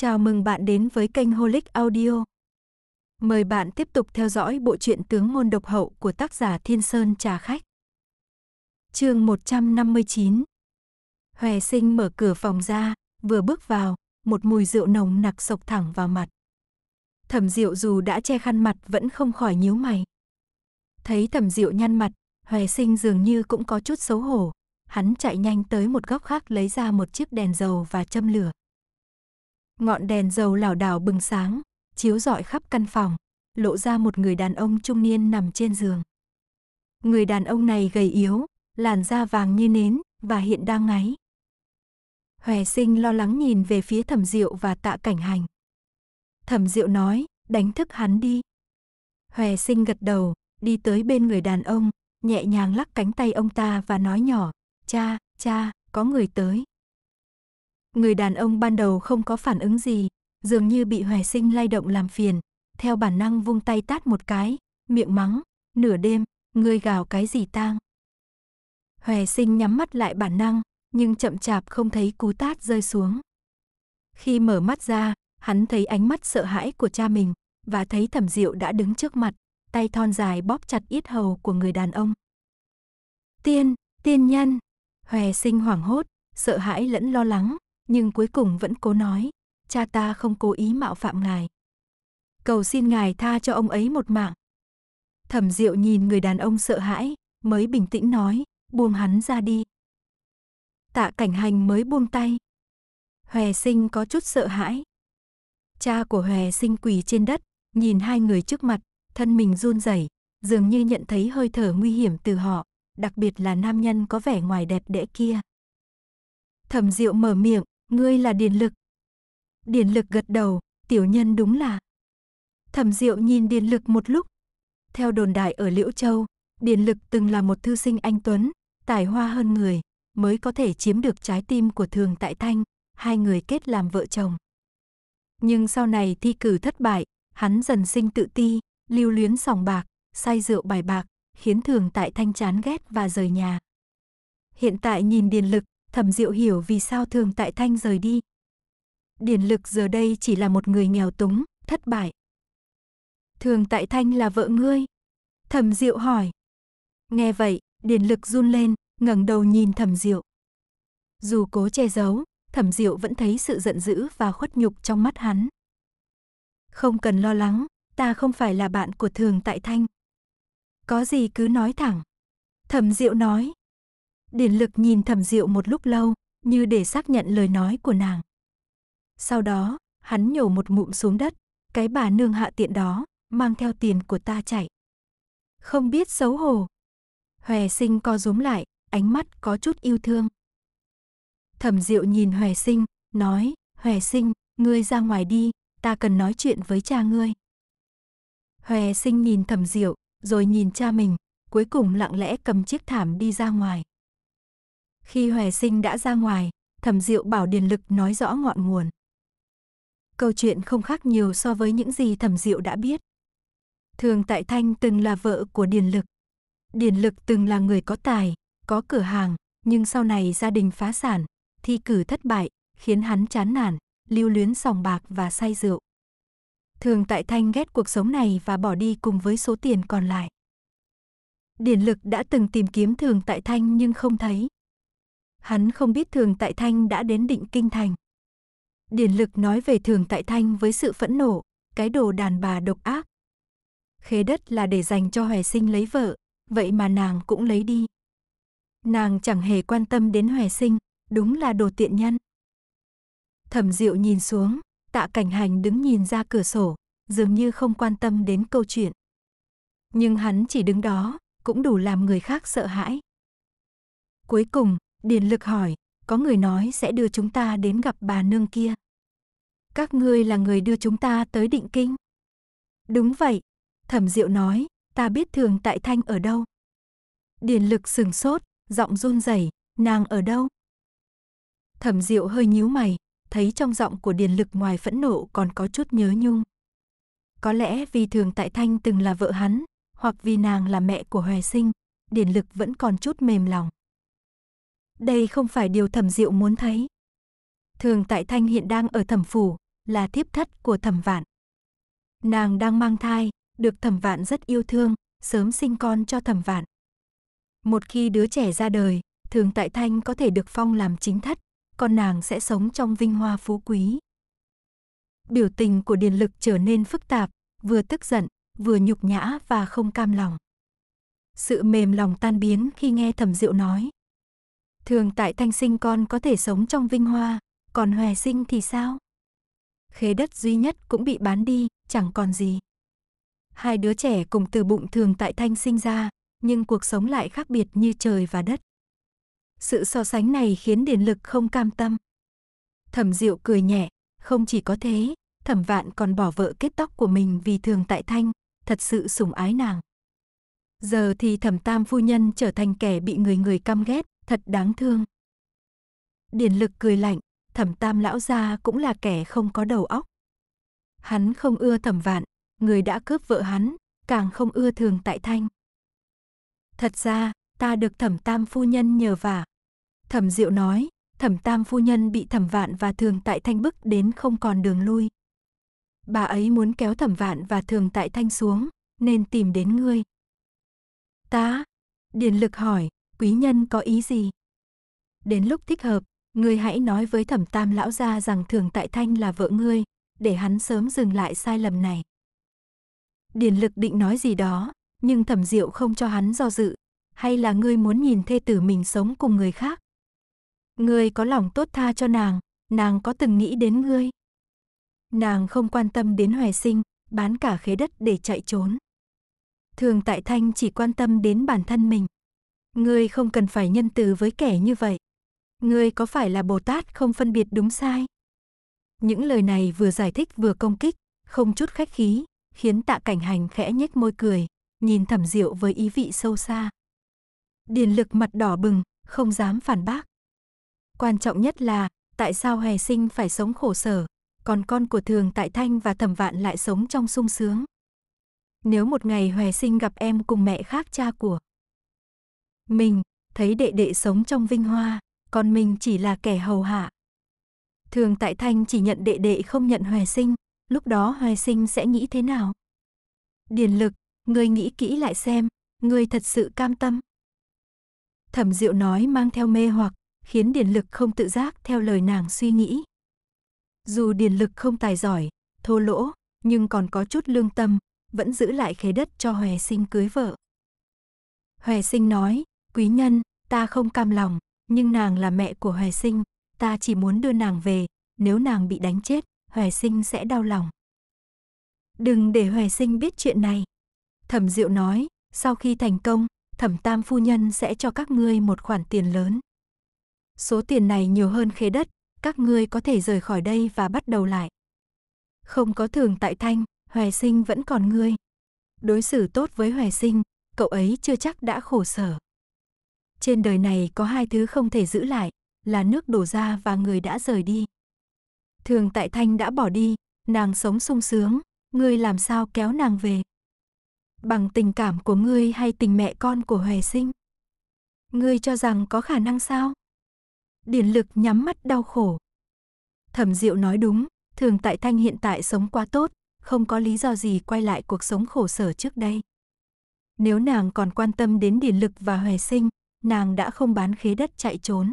Chào mừng bạn đến với kênh Holic Audio. Mời bạn tiếp tục theo dõi bộ truyện Tướng Môn Độc Hậu của tác giả Thiên Sơn Trà Khách. Chương 159. Hòe Sinh mở cửa phòng ra, vừa bước vào, một mùi rượu nồng nặc sộc thẳng vào mặt. Thẩm Diệu dù đã che khăn mặt vẫn không khỏi nhíu mày. Thấy Thẩm Diệu nhăn mặt, Hòe Sinh dường như cũng có chút xấu hổ. Hắn chạy nhanh tới một góc khác lấy ra một chiếc đèn dầu và châm lửa. Ngọn đèn dầu lảo đảo bừng sáng, chiếu rọi khắp căn phòng, lộ ra một người đàn ông trung niên nằm trên giường. Người đàn ông này gầy yếu, làn da vàng như nến và hiện đang ngáy. Hòe Sinh lo lắng nhìn về phía Thẩm Diệu và Tạ Cảnh Hành. Thẩm Diệu nói, đánh thức hắn đi. Hòe Sinh gật đầu, đi tới bên người đàn ông, nhẹ nhàng lắc cánh tay ông ta và nói nhỏ, cha, có người tới. Người đàn ông ban đầu không có phản ứng gì, dường như bị Hòe Sinh lay động làm phiền, theo bản năng vung tay tát một cái, miệng mắng, nửa đêm, ngươi gào cái gì tang. Hòe Sinh nhắm mắt lại bản năng, nhưng chậm chạp không thấy cú tát rơi xuống. Khi mở mắt ra, hắn thấy ánh mắt sợ hãi của cha mình, và thấy Thẩm Diệu đã đứng trước mặt, tay thon dài bóp chặt yết hầu của người đàn ông. Tiên nhân, Hòe Sinh hoảng hốt, sợ hãi lẫn lo lắng. Nhưng cuối cùng vẫn cố nói, cha ta không cố ý mạo phạm ngài. Cầu xin ngài tha cho ông ấy một mạng. Thẩm Diệu nhìn người đàn ông sợ hãi, mới bình tĩnh nói, buông hắn ra đi. Tạ Cảnh Hành mới buông tay. Hòe Sinh có chút sợ hãi. Cha của Hòe Sinh quỳ trên đất, nhìn hai người trước mặt, thân mình run rẩy, dường như nhận thấy hơi thở nguy hiểm từ họ, đặc biệt là nam nhân có vẻ ngoài đẹp đẽ kia. Thẩm Diệu mở miệng. Ngươi là Điền Lực. Điền Lực gật đầu, tiểu nhân đúng là. Thẩm Diệu nhìn Điền Lực một lúc. Theo đồn đại ở Liễu Châu, Điền Lực từng là một thư sinh anh tuấn, tài hoa hơn người, mới có thể chiếm được trái tim của Thường Tại Thanh, hai người kết làm vợ chồng. Nhưng sau này thi cử thất bại, hắn dần sinh tự ti, lưu luyến sòng bạc, say rượu bài bạc, khiến Thường Tại Thanh chán ghét và rời nhà. Hiện tại nhìn Điền Lực, Thẩm Diệu hiểu vì sao Thường Tại Thanh rời đi. Điền Lực giờ đây chỉ là một người nghèo túng, thất bại. Thường Tại Thanh là vợ ngươi? Thẩm Diệu hỏi. Nghe vậy, Điền Lực run lên, ngẩng đầu nhìn Thẩm Diệu. Dù cố che giấu, Thẩm Diệu vẫn thấy sự giận dữ và khuất nhục trong mắt hắn. Không cần lo lắng, ta không phải là bạn của Thường Tại Thanh. Có gì cứ nói thẳng. Thẩm Diệu nói. Điền Lực nhìn Thẩm Diệu một lúc lâu, như để xác nhận lời nói của nàng. Sau đó, hắn nhổ một ngụm xuống đất, cái bà nương hạ tiện đó, mang theo tiền của ta chạy. Không biết xấu hổ. Hòe Sinh co rúm lại, ánh mắt có chút yêu thương. Thẩm Diệu nhìn Hòe Sinh, nói, Hòe Sinh, ngươi ra ngoài đi, ta cần nói chuyện với cha ngươi. Hòe Sinh nhìn Thẩm Diệu, rồi nhìn cha mình, cuối cùng lặng lẽ cầm chiếc thảm đi ra ngoài. Khi Hòe Sinh đã ra ngoài, Thẩm Diệu bảo Điền Lực nói rõ ngọn nguồn. Câu chuyện không khác nhiều so với những gì Thẩm Diệu đã biết. Thường Tại Thanh từng là vợ của Điền Lực. Điền Lực từng là người có tài, có cửa hàng, nhưng sau này gia đình phá sản, thi cử thất bại, khiến hắn chán nản, lưu luyến sòng bạc và say rượu. Thường Tại Thanh ghét cuộc sống này và bỏ đi cùng với số tiền còn lại. Điền Lực đã từng tìm kiếm Thường Tại Thanh nhưng không thấy. Hắn không biết Thường Tại Thanh đã đến Định Kinh Thành. Điền Lực nói về Thường Tại Thanh với sự phẫn nộ, cái đồ đàn bà độc ác. Khế đất là để dành cho Hòe Sinh lấy vợ, vậy mà nàng cũng lấy đi. Nàng chẳng hề quan tâm đến Hòe Sinh, đúng là đồ tiện nhân. Thẩm Diệu nhìn xuống, Tạ Cảnh Hành đứng nhìn ra cửa sổ, dường như không quan tâm đến câu chuyện. Nhưng hắn chỉ đứng đó, cũng đủ làm người khác sợ hãi. Cuối cùng, Điền Lực hỏi, có người nói sẽ đưa chúng ta đến gặp bà nương kia. Các ngươi là người đưa chúng ta tới Định Kinh? Đúng vậy, Thẩm Diệu nói, ta biết Thường Tại Thanh ở đâu. Điền Lực sừng sốt, giọng run rẩy, nàng ở đâu? Thẩm Diệu hơi nhíu mày, thấy trong giọng của Điền Lực ngoài phẫn nộ còn có chút nhớ nhung. Có lẽ vì Thường Tại Thanh từng là vợ hắn, hoặc vì nàng là mẹ của Hòe Sinh, Điền Lực vẫn còn chút mềm lòng. Đây không phải điều Thẩm Diệu muốn thấy. Thường Tại Thanh hiện đang ở Thẩm phủ, là thiếp thất của Thẩm Vạn. Nàng đang mang thai, được Thẩm Vạn rất yêu thương, sớm sinh con cho Thẩm Vạn. Một khi đứa trẻ ra đời, Thường Tại Thanh có thể được phong làm chính thất, con nàng sẽ sống trong vinh hoa phú quý. Biểu tình của Điền Lực trở nên phức tạp, vừa tức giận, vừa nhục nhã và không cam lòng. Sự mềm lòng tan biến khi nghe Thẩm Diệu nói. Thường Tại Thanh sinh con có thể sống trong vinh hoa, còn Hòe Sinh thì sao? Khế đất duy nhất cũng bị bán đi, chẳng còn gì. Hai đứa trẻ cùng từ bụng Thường Tại Thanh sinh ra, nhưng cuộc sống lại khác biệt như trời và đất. Sự so sánh này khiến Điền Lực không cam tâm. Thẩm Diệu cười nhẹ, không chỉ có thế, Thẩm Vạn còn bỏ vợ kết tóc của mình vì Thường Tại Thanh, thật sự sủng ái nàng. Giờ thì Thẩm Tam phu nhân trở thành kẻ bị người căm ghét, thật đáng thương. Điền Lực cười lạnh, Thẩm Tam lão gia cũng là kẻ không có đầu óc. Hắn không ưa Thẩm Vạn, người đã cướp vợ hắn, càng không ưa Thường Tại Thanh. Thật ra, ta được Thẩm Tam phu nhân nhờ vả. Thẩm Diệu nói, Thẩm Tam phu nhân bị Thẩm Vạn và Thường Tại Thanh bức đến không còn đường lui. Bà ấy muốn kéo Thẩm Vạn và Thường Tại Thanh xuống, nên tìm đến ngươi. Ta? Điền Lực hỏi, quý nhân có ý gì? Đến lúc thích hợp, ngươi hãy nói với Thẩm Tam lão gia rằng Thường Tại Thanh là vợ ngươi, để hắn sớm dừng lại sai lầm này. Điền Lực định nói gì đó, nhưng Thẩm Diệu không cho hắn do dự. Hay là ngươi muốn nhìn thê tử mình sống cùng người khác? Ngươi có lòng tốt tha cho nàng có từng nghĩ đến ngươi? Nàng không quan tâm đến Hòe Sinh, bán cả khế đất để chạy trốn. Thường Tại Thanh chỉ quan tâm đến bản thân mình. Ngươi không cần phải nhân từ với kẻ như vậy. Ngươi có phải là Bồ Tát không phân biệt đúng sai? Những lời này vừa giải thích vừa công kích, không chút khách khí, khiến Tạ Cảnh Hành khẽ nhếch môi cười, nhìn Thẩm Diệu với ý vị sâu xa. Điền Lực mặt đỏ bừng, không dám phản bác. Quan trọng nhất là, tại sao Hòe Sinh phải sống khổ sở, còn con của Thường Tại Thanh và Thẩm Vạn lại sống trong sung sướng? Nếu một ngày Hòe Sinh gặp em cùng mẹ khác cha của mình, thấy đệ đệ sống trong vinh hoa, còn mình chỉ là kẻ hầu hạ. Thường Tại Thanh chỉ nhận đệ đệ không nhận Hòe Sinh, lúc đó Hòe Sinh sẽ nghĩ thế nào? Điền Lực, ngươi nghĩ kỹ lại xem, ngươi thật sự cam tâm. Thẩm Diệu nói mang theo mê hoặc, khiến Điền Lực không tự giác theo lời nàng suy nghĩ. Dù Điền Lực không tài giỏi, thô lỗ, nhưng còn có chút lương tâm, vẫn giữ lại khế đất cho Hòe Sinh cưới vợ. Hòe Sinh nói, quý nhân, ta không cam lòng, nhưng nàng là mẹ của Hòe Sinh, ta chỉ muốn đưa nàng về, nếu nàng bị đánh chết, Hòe Sinh sẽ đau lòng. Đừng để Hòe Sinh biết chuyện này. Thẩm Diệu nói, sau khi thành công, Thẩm Tam phu nhân sẽ cho các ngươi một khoản tiền lớn. Số tiền này nhiều hơn khế đất, các ngươi có thể rời khỏi đây và bắt đầu lại. Không có Thường Tại Thanh, Hòe Sinh vẫn còn ngươi. Đối xử tốt với Hòe Sinh, cậu ấy chưa chắc đã khổ sở. Trên đời này có hai thứ không thể giữ lại, là nước đổ ra và người đã rời đi. Thường Tại Thanh đã bỏ đi, nàng sống sung sướng, ngươi làm sao kéo nàng về? Bằng tình cảm của ngươi hay tình mẹ con của Hòe Sinh? Ngươi cho rằng có khả năng sao? Điền Lực nhắm mắt đau khổ. Thẩm Diệu nói đúng, Thường Tại Thanh hiện tại sống quá tốt, không có lý do gì quay lại cuộc sống khổ sở trước đây. Nếu nàng còn quan tâm đến Điền Lực và Hòe Sinh, nàng đã không bán khế đất chạy trốn.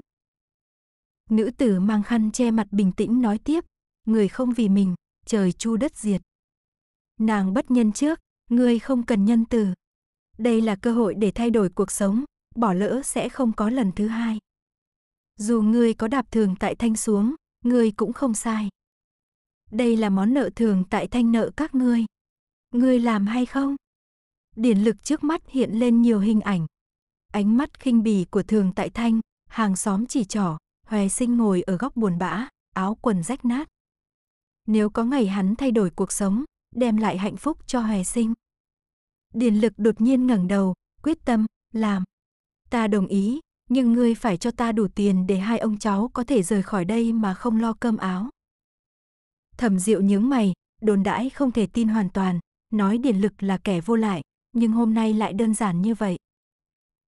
Nữ tử mang khăn che mặt bình tĩnh nói tiếp, người không vì mình, trời chu đất diệt. Nàng bất nhân trước. Ngươi không cần nhân từ. Đây là cơ hội để thay đổi cuộc sống, bỏ lỡ sẽ không có lần thứ hai. Dù ngươi có đạp Thường Tại Thanh xuống, ngươi cũng không sai. Đây là món nợ Thường Tại Thanh nợ các ngươi. Ngươi làm hay không? Điển Lực trước mắt hiện lên nhiều hình ảnh. Ánh mắt khinh bỉ của Thường Tại Thanh, hàng xóm chỉ trỏ, Hòe Sinh ngồi ở góc buồn bã, áo quần rách nát. Nếu có ngày hắn thay đổi cuộc sống, đem lại hạnh phúc cho Hòe Sinh. Điền Lực đột nhiên ngẩng đầu, quyết tâm, làm. Ta đồng ý, nhưng ngươi phải cho ta đủ tiền để hai ông cháu có thể rời khỏi đây mà không lo cơm áo. Thẩm Diệu nhướng mày, đồn đãi không thể tin hoàn toàn, nói Điền Lực là kẻ vô lại, nhưng hôm nay lại đơn giản như vậy.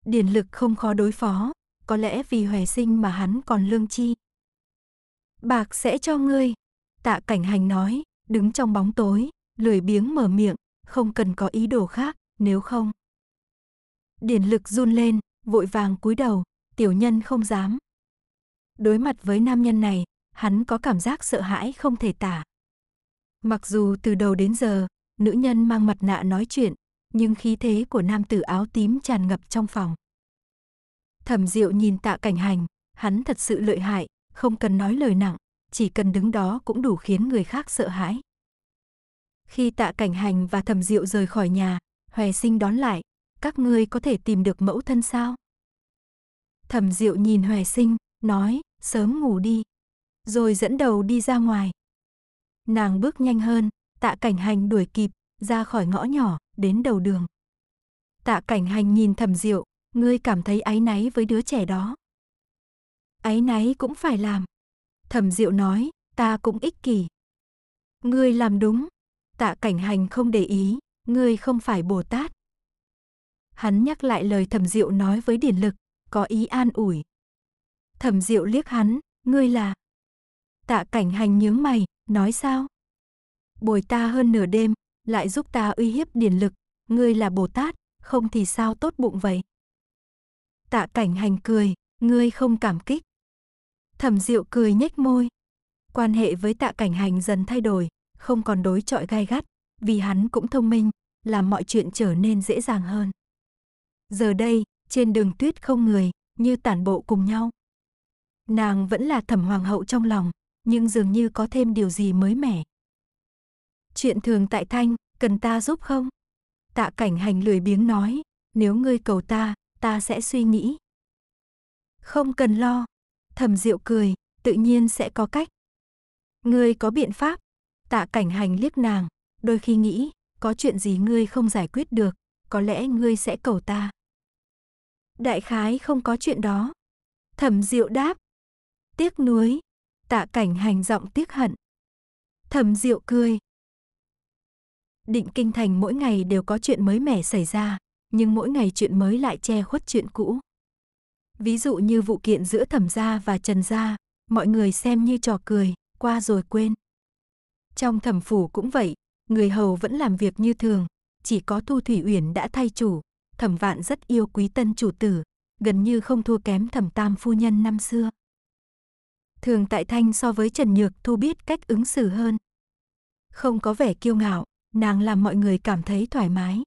Điền Lực không khó đối phó, có lẽ vì Hòe Sinh mà hắn còn lương chi. Bạc sẽ cho ngươi. Tạ Cảnh Hành nói, đứng trong bóng tối, lười biếng mở miệng, không cần có ý đồ khác, nếu không. Điền Lực run lên, vội vàng cúi đầu, tiểu nhân không dám. Đối mặt với nam nhân này, hắn có cảm giác sợ hãi không thể tả. Mặc dù từ đầu đến giờ, nữ nhân mang mặt nạ nói chuyện, nhưng khí thế của nam tử áo tím tràn ngập trong phòng. Thẩm Diệu nhìn Tạ Cảnh Hành, hắn thật sự lợi hại, không cần nói lời nặng, chỉ cần đứng đó cũng đủ khiến người khác sợ hãi. Khi Tạ Cảnh Hành và Thẩm Diệu rời khỏi nhà, Hòe Sinh đón lại, các ngươi có thể tìm được mẫu thân sao? Thẩm Diệu nhìn Hòe Sinh, nói, sớm ngủ đi, rồi dẫn đầu đi ra ngoài. Nàng bước nhanh hơn, Tạ Cảnh Hành đuổi kịp, ra khỏi ngõ nhỏ, đến đầu đường. Tạ Cảnh Hành nhìn Thẩm Diệu, ngươi cảm thấy áy náy với đứa trẻ đó. Áy náy cũng phải làm. Thẩm Diệu nói, ta cũng ích kỷ. Ngươi làm đúng. Tạ Cảnh Hành không để ý, ngươi không phải Bồ Tát. Hắn nhắc lại lời Thẩm Diệu nói với Điền Lực, có ý an ủi. Thẩm Diệu liếc hắn, ngươi là. Tạ Cảnh Hành nhướng mày, nói sao? Bồi ta hơn nửa đêm, lại giúp ta uy hiếp Điền Lực, ngươi là Bồ Tát, không thì sao tốt bụng vậy? Tạ Cảnh Hành cười, ngươi không cảm kích. Thẩm Diệu cười nhếch môi. Quan hệ với Tạ Cảnh Hành dần thay đổi, không còn đối chọi gai gắt, vì hắn cũng thông minh, làm mọi chuyện trở nên dễ dàng hơn. Giờ đây, trên đường tuyết không người, như tản bộ cùng nhau. Nàng vẫn là Thẩm Hoàng hậu trong lòng, nhưng dường như có thêm điều gì mới mẻ. Chuyện Thường Tại Thanh, cần ta giúp không? Tạ Cảnh Hành lười biếng nói, nếu ngươi cầu ta, ta sẽ suy nghĩ. Không cần lo. Thẩm Diệu cười, tự nhiên sẽ có cách. Ngươi có biện pháp? Tạ Cảnh Hành liếc nàng, đôi khi nghĩ, có chuyện gì ngươi không giải quyết được, có lẽ ngươi sẽ cầu ta. Đại khái không có chuyện đó. Thẩm Diệu đáp. Tiếc nuối. Tạ Cảnh Hành giọng tiếc hận. Thẩm Diệu cười. Định Kinh thành mỗi ngày đều có chuyện mới mẻ xảy ra, nhưng mỗi ngày chuyện mới lại che khuất chuyện cũ. Ví dụ như vụ kiện giữa Thẩm gia và Trần gia, mọi người xem như trò cười, qua rồi quên. Trong Thẩm phủ cũng vậy, người hầu vẫn làm việc như thường, chỉ có Thu Thủy Uyển đã thay chủ. Thẩm Vạn rất yêu quý tân chủ tử, gần như không thua kém Thẩm Tam phu nhân năm xưa. Thường Tại Thanh so với Trần Nhược Thu biết cách ứng xử hơn. Không có vẻ kiêu ngạo, nàng làm mọi người cảm thấy thoải mái.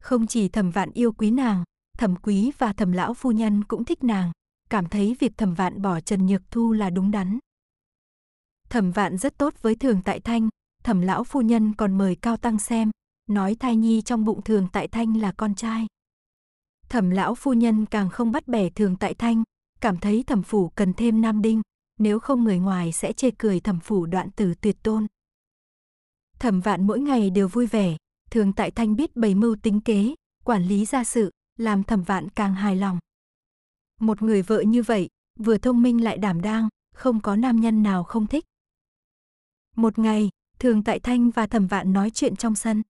Không chỉ Thẩm Vạn yêu quý nàng, Thẩm Quý và Thẩm lão phu nhân cũng thích nàng, cảm thấy việc Thẩm Vạn bỏ Trần Nhược Thu là đúng đắn. Thẩm Vạn rất tốt với Thường Tại Thanh, Thẩm lão phu nhân còn mời Cao Tăng xem, nói thai nhi trong bụng Thường Tại Thanh là con trai. Thẩm lão phu nhân càng không bắt bẻ Thường Tại Thanh, cảm thấy Thẩm phủ cần thêm nam đinh, nếu không người ngoài sẽ chê cười Thẩm phủ đoạn tử tuyệt tôn. Thẩm Vạn mỗi ngày đều vui vẻ, Thường Tại Thanh biết bày mưu tính kế, quản lý gia sự, làm Thẩm Vạn càng hài lòng. Một người vợ như vậy, vừa thông minh lại đảm đang, không có nam nhân nào không thích. Một ngày, Thường Tại Thanh và Thẩm Vạn nói chuyện trong sân.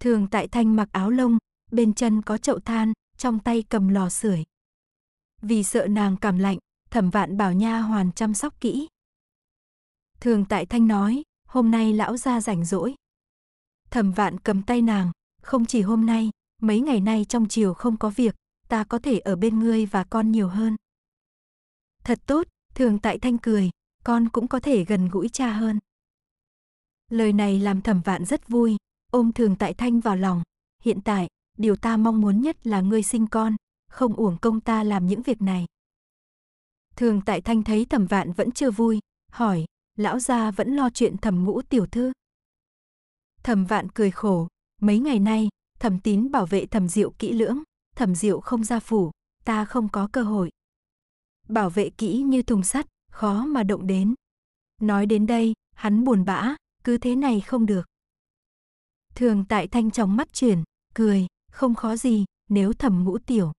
Thường Tại Thanh mặc áo lông, bên chân có chậu than, trong tay cầm lò sưởi. Vì sợ nàng cảm lạnh, Thẩm Vạn bảo nha hoàn chăm sóc kỹ. Thường Tại Thanh nói, hôm nay lão gia rảnh rỗi. Thẩm Vạn cầm tay nàng, không chỉ hôm nay, mấy ngày nay trong chiều không có việc, ta có thể ở bên ngươi và con nhiều hơn. Thật tốt, Thường Tại Thanh cười, con cũng có thể gần gũi cha hơn. Lời này làm Thẩm Vạn rất vui, ôm Thường Tại Thanh vào lòng. Hiện tại, điều ta mong muốn nhất là ngươi sinh con, không uổng công ta làm những việc này. Thường Tại Thanh thấy Thẩm Vạn vẫn chưa vui, hỏi, lão gia vẫn lo chuyện Thẩm Ngũ tiểu thư? Thẩm Vạn cười khổ, mấy ngày nay, Thẩm Tín bảo vệ Thẩm Diệu kỹ lưỡng, Thẩm Diệu không ra phủ, ta không có cơ hội. Bảo vệ kỹ như thùng sắt, khó mà động đến. Nói đến đây, hắn buồn bã, cứ thế này không được. Thường Tại Thanh trong mắt chuyển, cười, không khó gì, nếu Thẩm Ngũ tiểu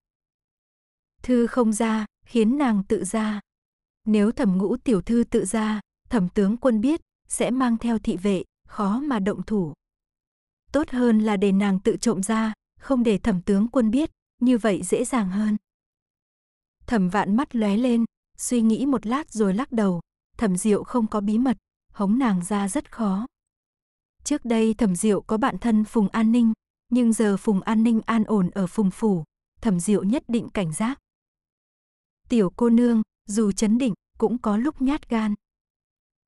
thư không ra, khiến nàng tự ra. Nếu Thẩm Ngũ tiểu thư tự ra, Thẩm tướng quân biết, sẽ mang theo thị vệ, khó mà động thủ. Tốt hơn là để nàng tự trộm ra, không để Thẩm tướng quân biết, như vậy dễ dàng hơn. Thẩm Vạn mắt lóe lên, suy nghĩ một lát rồi lắc đầu, Thẩm Diệu không có bí mật, hống nàng ra rất khó. Trước đây Thẩm Diệu có bạn thân Phùng An Ninh, nhưng giờ Phùng An Ninh an ổn ở Phùng phủ, Thẩm Diệu nhất định cảnh giác. Tiểu cô nương, dù chấn định, cũng có lúc nhát gan.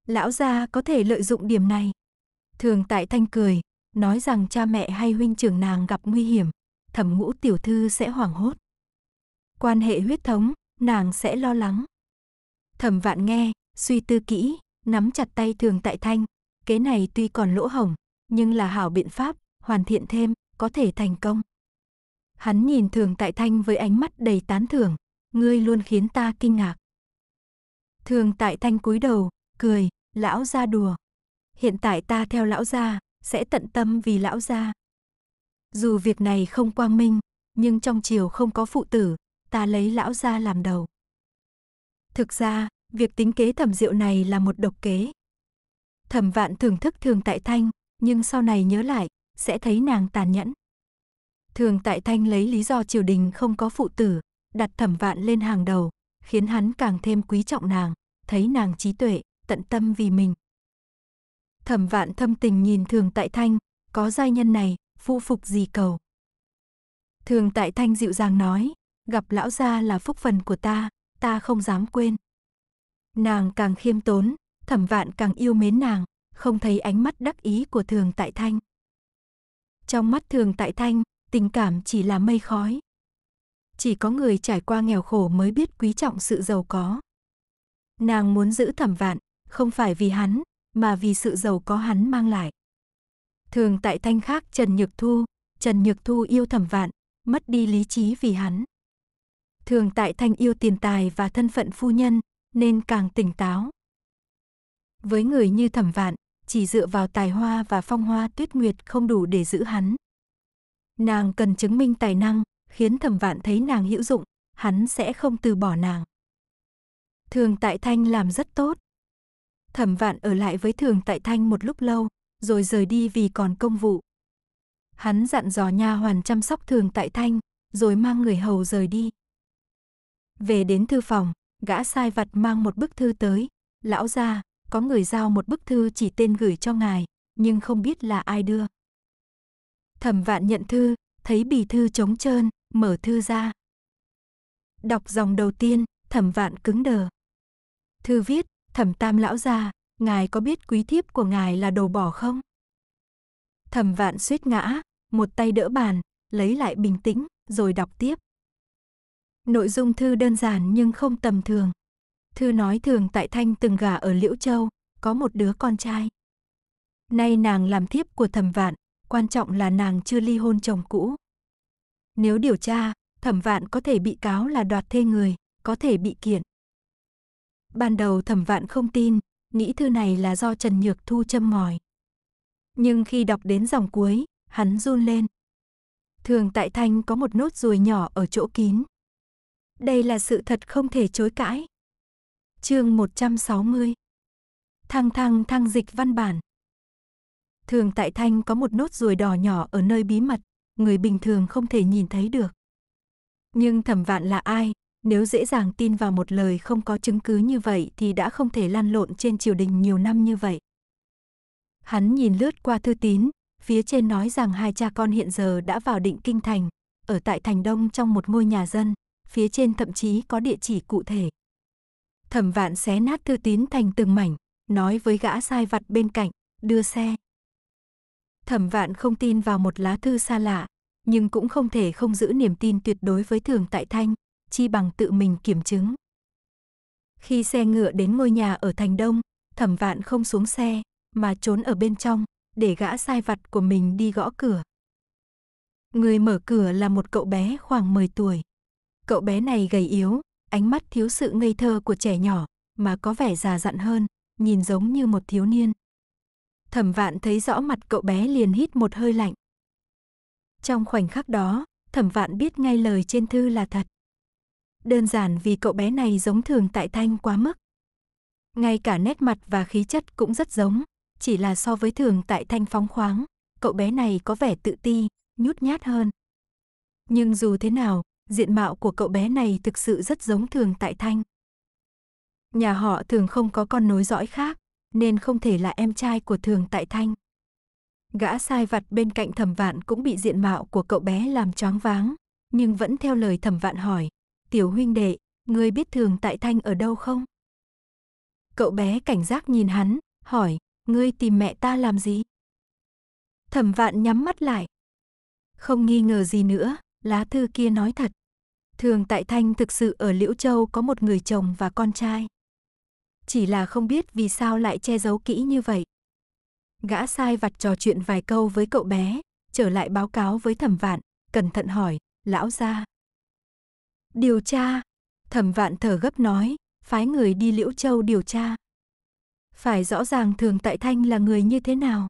Lão gia có thể lợi dụng điểm này. Thường Tại Thanh cười, nói rằng cha mẹ hay huynh trưởng nàng gặp nguy hiểm, Thẩm Ngũ tiểu thư sẽ hoảng hốt. Quan hệ huyết thống, nàng sẽ lo lắng. Thẩm Vạn nghe, suy tư kỹ, nắm chặt tay Thường Tại Thanh. Kế này tuy còn lỗ hổng, nhưng là hảo biện pháp, hoàn thiện thêm, có thể thành công. Hắn nhìn Thường Tại Thanh với ánh mắt đầy tán thưởng, ngươi luôn khiến ta kinh ngạc. Thường Tại Thanh cúi đầu, cười, lão gia đùa. Hiện tại ta theo lão gia, sẽ tận tâm vì lão gia. Dù việc này không quang minh, nhưng trong triều không có phụ tử, ta lấy lão gia làm đầu. Thực ra, việc tính kế Thẩm Diệu này là một độc kế. Thẩm Vạn thưởng thức Thường Tại Thanh, nhưng sau này nhớ lại, sẽ thấy nàng tàn nhẫn. Thường Tại Thanh lấy lý do triều đình không có phụ tử, đặt Thẩm Vạn lên hàng đầu, khiến hắn càng thêm quý trọng nàng, thấy nàng trí tuệ, tận tâm vì mình. Thẩm Vạn thâm tình nhìn Thường Tại Thanh, có giai nhân này, phu phục gì cầu. Thường Tại Thanh dịu dàng nói, gặp lão gia là phúc phần của ta, ta không dám quên. Nàng càng khiêm tốn, Thẩm Vạn càng yêu mến nàng, không thấy ánh mắt đắc ý của Thường Tại Thanh. Trong mắt Thường Tại Thanh, tình cảm chỉ là mây khói. Chỉ có người trải qua nghèo khổ mới biết quý trọng sự giàu có. Nàng muốn giữ Thẩm Vạn, không phải vì hắn, mà vì sự giàu có hắn mang lại. Thường Tại Thanh khác Trần Nhược Thu, Trần Nhược Thu yêu Thẩm Vạn, mất đi lý trí vì hắn. Thường Tại Thanh yêu tiền tài và thân phận phu nhân, nên càng tỉnh táo. Với người như Thẩm Vạn, chỉ dựa vào tài hoa và phong hoa tuyết nguyệt không đủ để giữ hắn. Nàng cần chứng minh tài năng, khiến Thẩm Vạn thấy nàng hữu dụng, hắn sẽ không từ bỏ nàng. Thường Tại Thanh làm rất tốt. Thẩm Vạn ở lại với Thường Tại Thanh một lúc lâu, rồi rời đi vì còn công vụ. Hắn dặn dò nha hoàn chăm sóc Thường Tại Thanh, rồi mang người hầu rời đi. Về đến thư phòng, gã sai vặt mang một bức thư tới, lão gia, có người giao một bức thư chỉ tên gửi cho ngài, nhưng không biết là ai đưa. Thẩm Vạn nhận thư, thấy bì thư trống trơn, mở thư ra. Đọc dòng đầu tiên, Thẩm Vạn cứng đờ. Thư viết, Thẩm Tam lão gia, ngài có biết quý thiếp của ngài là đồ bỏ không? Thẩm Vạn suýt ngã, một tay đỡ bàn, lấy lại bình tĩnh, rồi đọc tiếp. Nội dung thư đơn giản nhưng không tầm thường. Thư nói Thường Tại Thanh từng gả ở Liễu Châu, có một đứa con trai. Nay nàng làm thiếp của Thẩm Vạn, quan trọng là nàng chưa ly hôn chồng cũ. Nếu điều tra, Thẩm Vạn có thể bị cáo là đoạt thê người, có thể bị kiện. Ban đầu Thẩm Vạn không tin, nghĩ thư này là do Trần Nhược Thu châm ngòi. Nhưng khi đọc đến dòng cuối, hắn run lên. Thường Tại Thanh có một nốt ruồi nhỏ ở chỗ kín. Đây là sự thật không thể chối cãi. Chương 160. Thăng dịch văn bản. Thường Tại Thanh có một nốt ruồi đỏ nhỏ ở nơi bí mật, người bình thường không thể nhìn thấy được. Nhưng Thẩm Vạn là ai, nếu dễ dàng tin vào một lời không có chứng cứ như vậy thì đã không thể lăn lộn trên triều đình nhiều năm như vậy. Hắn nhìn lướt qua thư tín, phía trên nói rằng hai cha con hiện giờ đã vào Định Kinh thành, ở tại thành Đông trong một ngôi nhà dân, phía trên thậm chí có địa chỉ cụ thể. Thẩm Vạn xé nát thư tín thành từng mảnh, nói với gã sai vặt bên cạnh, đưa xe. Thẩm Vạn không tin vào một lá thư xa lạ, nhưng cũng không thể không giữ niềm tin tuyệt đối với Thường Tại Thanh, chi bằng tự mình kiểm chứng. Khi xe ngựa đến ngôi nhà ở thành Đông, Thẩm Vạn không xuống xe, mà trốn ở bên trong, để gã sai vặt của mình đi gõ cửa. Người mở cửa là một cậu bé khoảng 10 tuổi. Cậu bé này gầy yếu, ánh mắt thiếu sự ngây thơ của trẻ nhỏ, mà có vẻ già dặn hơn, nhìn giống như một thiếu niên. Thẩm Vạn thấy rõ mặt cậu bé liền hít một hơi lạnh. Trong khoảnh khắc đó, Thẩm Vạn biết ngay lời trên thư là thật. Đơn giản vì cậu bé này giống Thường Tại Thanh quá mức. Ngay cả nét mặt và khí chất cũng rất giống, chỉ là so với Thường Tại Thanh phóng khoáng, cậu bé này có vẻ tự ti, nhút nhát hơn. Nhưng dù thế nào, diện mạo của cậu bé này thực sự rất giống Thường Tại Thanh. Nhà họ thường không có con nối dõi khác, nên không thể là em trai của Thường Tại Thanh. Gã sai vặt bên cạnh Thẩm Vạn cũng bị diện mạo của cậu bé làm choáng váng, nhưng vẫn theo lời Thẩm Vạn hỏi, "Tiểu huynh đệ, ngươi biết Thường Tại Thanh ở đâu không?" Cậu bé cảnh giác nhìn hắn, hỏi, "Ngươi tìm mẹ ta làm gì?" Thẩm Vạn nhắm mắt lại. Không nghi ngờ gì nữa, lá thư kia nói thật. Thường Tại Thanh thực sự ở Liễu Châu có một người chồng và con trai. Chỉ là không biết vì sao lại che giấu kỹ như vậy. Gã sai vặt trò chuyện vài câu với cậu bé, trở lại báo cáo với Thẩm Vạn, cẩn thận hỏi, "Lão gia điều tra?" Thẩm Vạn thở gấp nói, "Phái người đi Liễu Châu điều tra. Phải rõ ràng Thường Tại Thanh là người như thế nào."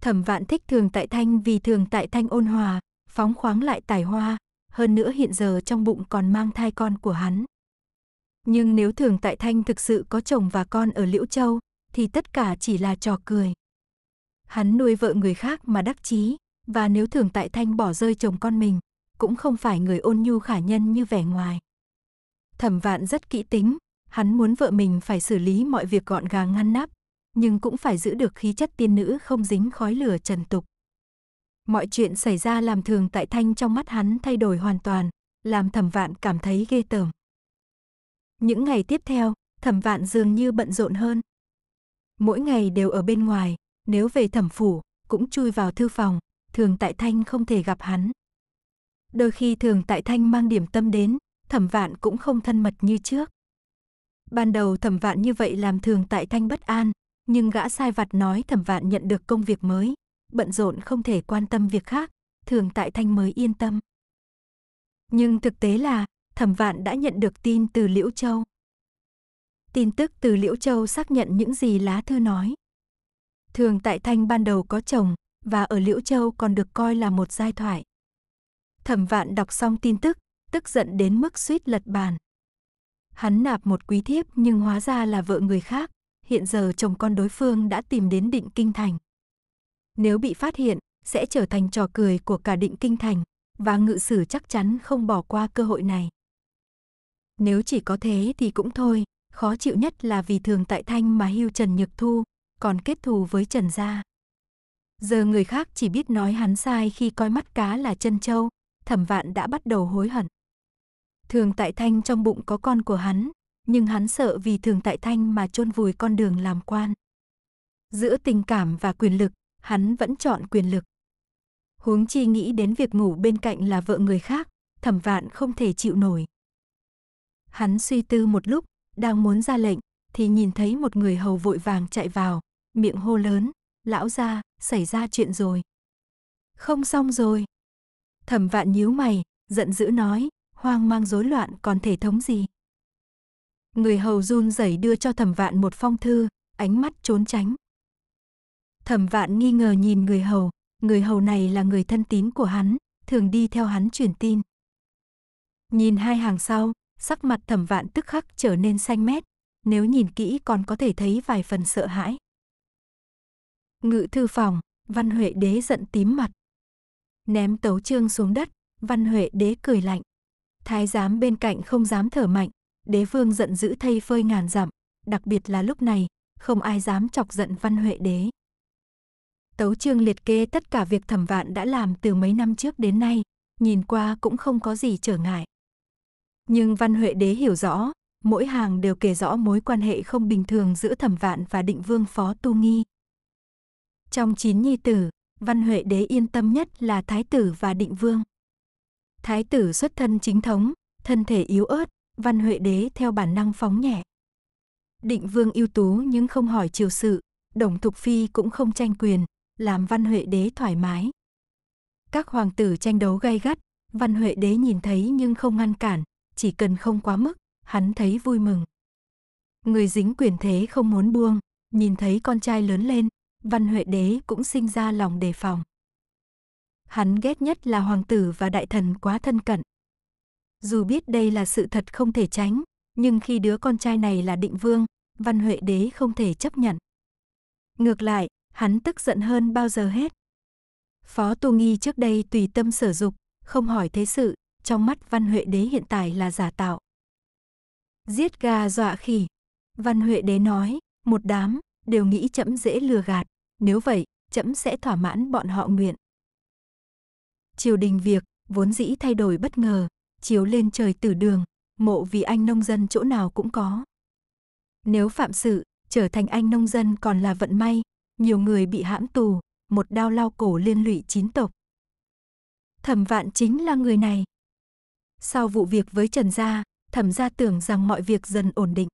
Thẩm Vạn thích Thường Tại Thanh vì Thường Tại Thanh ôn hòa, phóng khoáng lại tài hoa, hơn nữa hiện giờ trong bụng còn mang thai con của hắn. Nhưng nếu Thường Tại Thanh thực sự có chồng và con ở Liễu Châu, thì tất cả chỉ là trò cười. Hắn nuôi vợ người khác mà đắc chí, và nếu Thường Tại Thanh bỏ rơi chồng con mình, cũng không phải người ôn nhu khả nhân như vẻ ngoài. Thẩm Vạn rất kỹ tính, hắn muốn vợ mình phải xử lý mọi việc gọn gàng ngăn nắp, nhưng cũng phải giữ được khí chất tiên nữ không dính khói lửa trần tục. Mọi chuyện xảy ra làm Thường Tại Thanh trong mắt hắn thay đổi hoàn toàn, làm Thẩm Vạn cảm thấy ghê tởm. Những ngày tiếp theo, Thẩm Vạn dường như bận rộn hơn. Mỗi ngày đều ở bên ngoài, nếu về thẩm phủ, cũng chui vào thư phòng, Thường Tại Thanh không thể gặp hắn. Đôi khi Thường Tại Thanh mang điểm tâm đến, Thẩm Vạn cũng không thân mật như trước. Ban đầu Thẩm Vạn như vậy làm Thường Tại Thanh bất an, nhưng gã sai vặt nói Thẩm Vạn nhận được công việc mới, bận rộn không thể quan tâm việc khác, Thường Tại Thanh mới yên tâm. Nhưng thực tế là, Thẩm Vạn đã nhận được tin từ Liễu Châu. Tin tức từ Liễu Châu xác nhận những gì lá thư nói. Thường Tại Thanh ban đầu có chồng, và ở Liễu Châu còn được coi là một giai thoại. Thẩm Vạn đọc xong tin tức, tức giận đến mức suýt lật bàn. Hắn nạp một quý thiếp nhưng hóa ra là vợ người khác, hiện giờ chồng con đối phương đã tìm đến Định Kinh Thành. Nếu bị phát hiện, sẽ trở thành trò cười của cả Định Kinh Thành, và ngự sử chắc chắn không bỏ qua cơ hội này. Nếu chỉ có thế thì cũng thôi, khó chịu nhất là vì Thường Tại Thanh mà hưu Trần Nhược Thu, còn kết thù với Trần gia. Giờ người khác chỉ biết nói hắn sai khi coi mắt cá là chân trâu, Thẩm Vạn đã bắt đầu hối hận. Thường Tại Thanh trong bụng có con của hắn, nhưng hắn sợ vì Thường Tại Thanh mà chôn vùi con đường làm quan. Giữa tình cảm và quyền lực, hắn vẫn chọn quyền lực. Huống chi nghĩ đến việc ngủ bên cạnh là vợ người khác, Thẩm Vạn không thể chịu nổi. Hắn suy tư một lúc, đang muốn ra lệnh, thì nhìn thấy một người hầu vội vàng chạy vào, miệng hô lớn, "Lão gia, xảy ra chuyện rồi. Không xong rồi." Thẩm Vạn nhíu mày, giận dữ nói, "Hoang mang rối loạn còn thể thống gì?" Người hầu run rẩy đưa cho Thẩm Vạn một phong thư, ánh mắt trốn tránh. Thẩm Vạn nghi ngờ nhìn người hầu này là người thân tín của hắn, thường đi theo hắn truyền tin. Nhìn hai hàng sau, sắc mặt Thẩm Vạn tức khắc trở nên xanh mét, nếu nhìn kỹ còn có thể thấy vài phần sợ hãi. Ngự thư phòng, Văn Huệ Đế giận tím mặt, ném tấu chương xuống đất, Văn Huệ Đế cười lạnh. Thái giám bên cạnh không dám thở mạnh, đế vương giận dữ thay phơi ngàn dặm, đặc biệt là lúc này, không ai dám chọc giận Văn Huệ Đế. Tấu chương liệt kê tất cả việc Thẩm Vạn đã làm từ mấy năm trước đến nay, nhìn qua cũng không có gì trở ngại. Nhưng Văn Huệ Đế hiểu rõ, mỗi hàng đều kể rõ mối quan hệ không bình thường giữa Thẩm Vạn và Định Vương Phó Tu Nghi. Trong 9 nhi tử, Văn Huệ Đế yên tâm nhất là Thái tử và Định Vương. Thái tử xuất thân chính thống, thân thể yếu ớt, Văn Huệ Đế theo bản năng phóng nhẹ. Định Vương ưu tú nhưng không hỏi triều sự, Đồng Thục Phi cũng không tranh quyền, làm Văn Huệ Đế thoải mái. Các hoàng tử tranh đấu gay gắt, Văn Huệ Đế nhìn thấy nhưng không ngăn cản, chỉ cần không quá mức, hắn thấy vui mừng. Người dính quyền thế không muốn buông, nhìn thấy con trai lớn lên, Văn Huệ Đế cũng sinh ra lòng đề phòng. Hắn ghét nhất là hoàng tử và đại thần quá thân cận. Dù biết đây là sự thật không thể tránh, nhưng khi đứa con trai này là Định Vương, Văn Huệ Đế không thể chấp nhận. Ngược lại, hắn tức giận hơn bao giờ hết. Phó Tu Nghi trước đây tùy tâm sở dục, không hỏi thế sự, trong mắt Văn Huệ Đế hiện tại là giả tạo. Giết gà dọa khỉ, Văn Huệ Đế nói, một đám, đều nghĩ trẫm dễ lừa gạt, nếu vậy, trẫm sẽ thỏa mãn bọn họ nguyện. Triều đình việc vốn dĩ thay đổi bất ngờ, chiếu lên trời tử đường, mộ vì anh nông dân chỗ nào cũng có. Nếu phạm sự, trở thành anh nông dân còn là vận may, nhiều người bị hãm tù, một đao lao cổ liên lụy 9 tộc. Thẩm Vạn chính là người này. Sau vụ việc với Trần gia, Thẩm gia tưởng rằng mọi việc dần ổn định.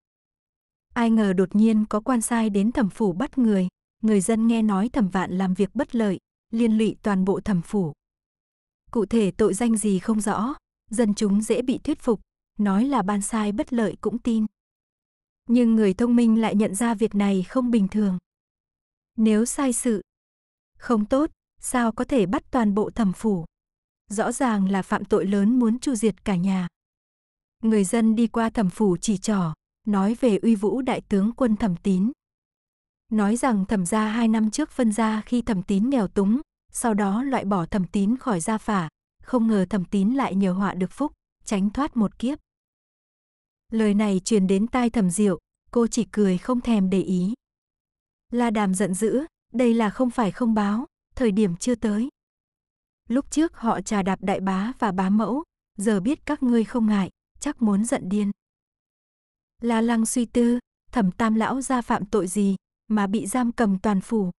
Ai ngờ đột nhiên có quan sai đến Thẩm phủ bắt người, người dân nghe nói Thẩm Vạn làm việc bất lợi, liên lụy toàn bộ Thẩm phủ. Cụ thể tội danh gì không rõ, dân chúng dễ bị thuyết phục, nói là ban sai bất lợi cũng tin. Nhưng người thông minh lại nhận ra việc này không bình thường. Nếu sai sự không tốt, sao có thể bắt toàn bộ Thẩm phủ? Rõ ràng là phạm tội lớn muốn tru diệt cả nhà. Người dân đi qua Thẩm phủ chỉ trỏ, nói về uy vũ đại tướng quân Thẩm Tín. Nói rằng Thẩm gia 2 năm trước phân ra khi Thẩm Tín nghèo túng, sau đó loại bỏ Thẩm Tín khỏi gia phả, không ngờ Thẩm Tín lại nhờ họa được phúc, tránh thoát một kiếp. Lời này truyền đến tai Thẩm Diệu, cô chỉ cười không thèm để ý. La Đàm giận dữ, đây là không phải không báo, thời điểm chưa tới. Lúc trước họ trà đạp đại bá và bá mẫu, giờ biết các ngươi không ngại, chắc muốn giận điên. La Lăng suy tư, Thẩm Tam lão gia phạm tội gì mà bị giam cầm toàn phủ?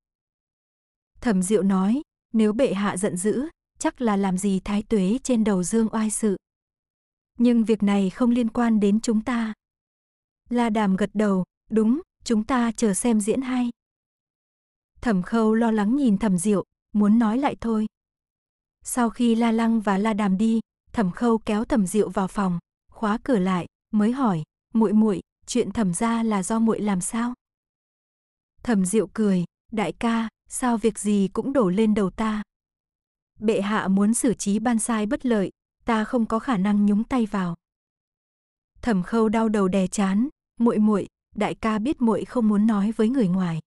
Thẩm Diệu nói, nếu bệ hạ giận dữ, chắc là làm gì thái tuế trên đầu Dương oai sự. Nhưng việc này không liên quan đến chúng ta. La Đàm gật đầu, đúng, chúng ta chờ xem diễn hay. Thẩm Khâu lo lắng nhìn Thẩm Diệu, muốn nói lại thôi. Sau khi La Lăng và La Đàm đi, Thẩm Khâu kéo Thẩm Diệu vào phòng, khóa cửa lại, mới hỏi, muội muội, chuyện Thẩm gia là do muội làm sao? Thẩm Diệu cười, đại ca, sao việc gì cũng đổ lên đầu ta? Bệ hạ muốn xử trí ban sai bất lợi, ta không có khả năng nhúng tay vào. Thẩm Khâu đau đầu đè chán, muội muội, đại ca biết muội không muốn nói với người ngoài.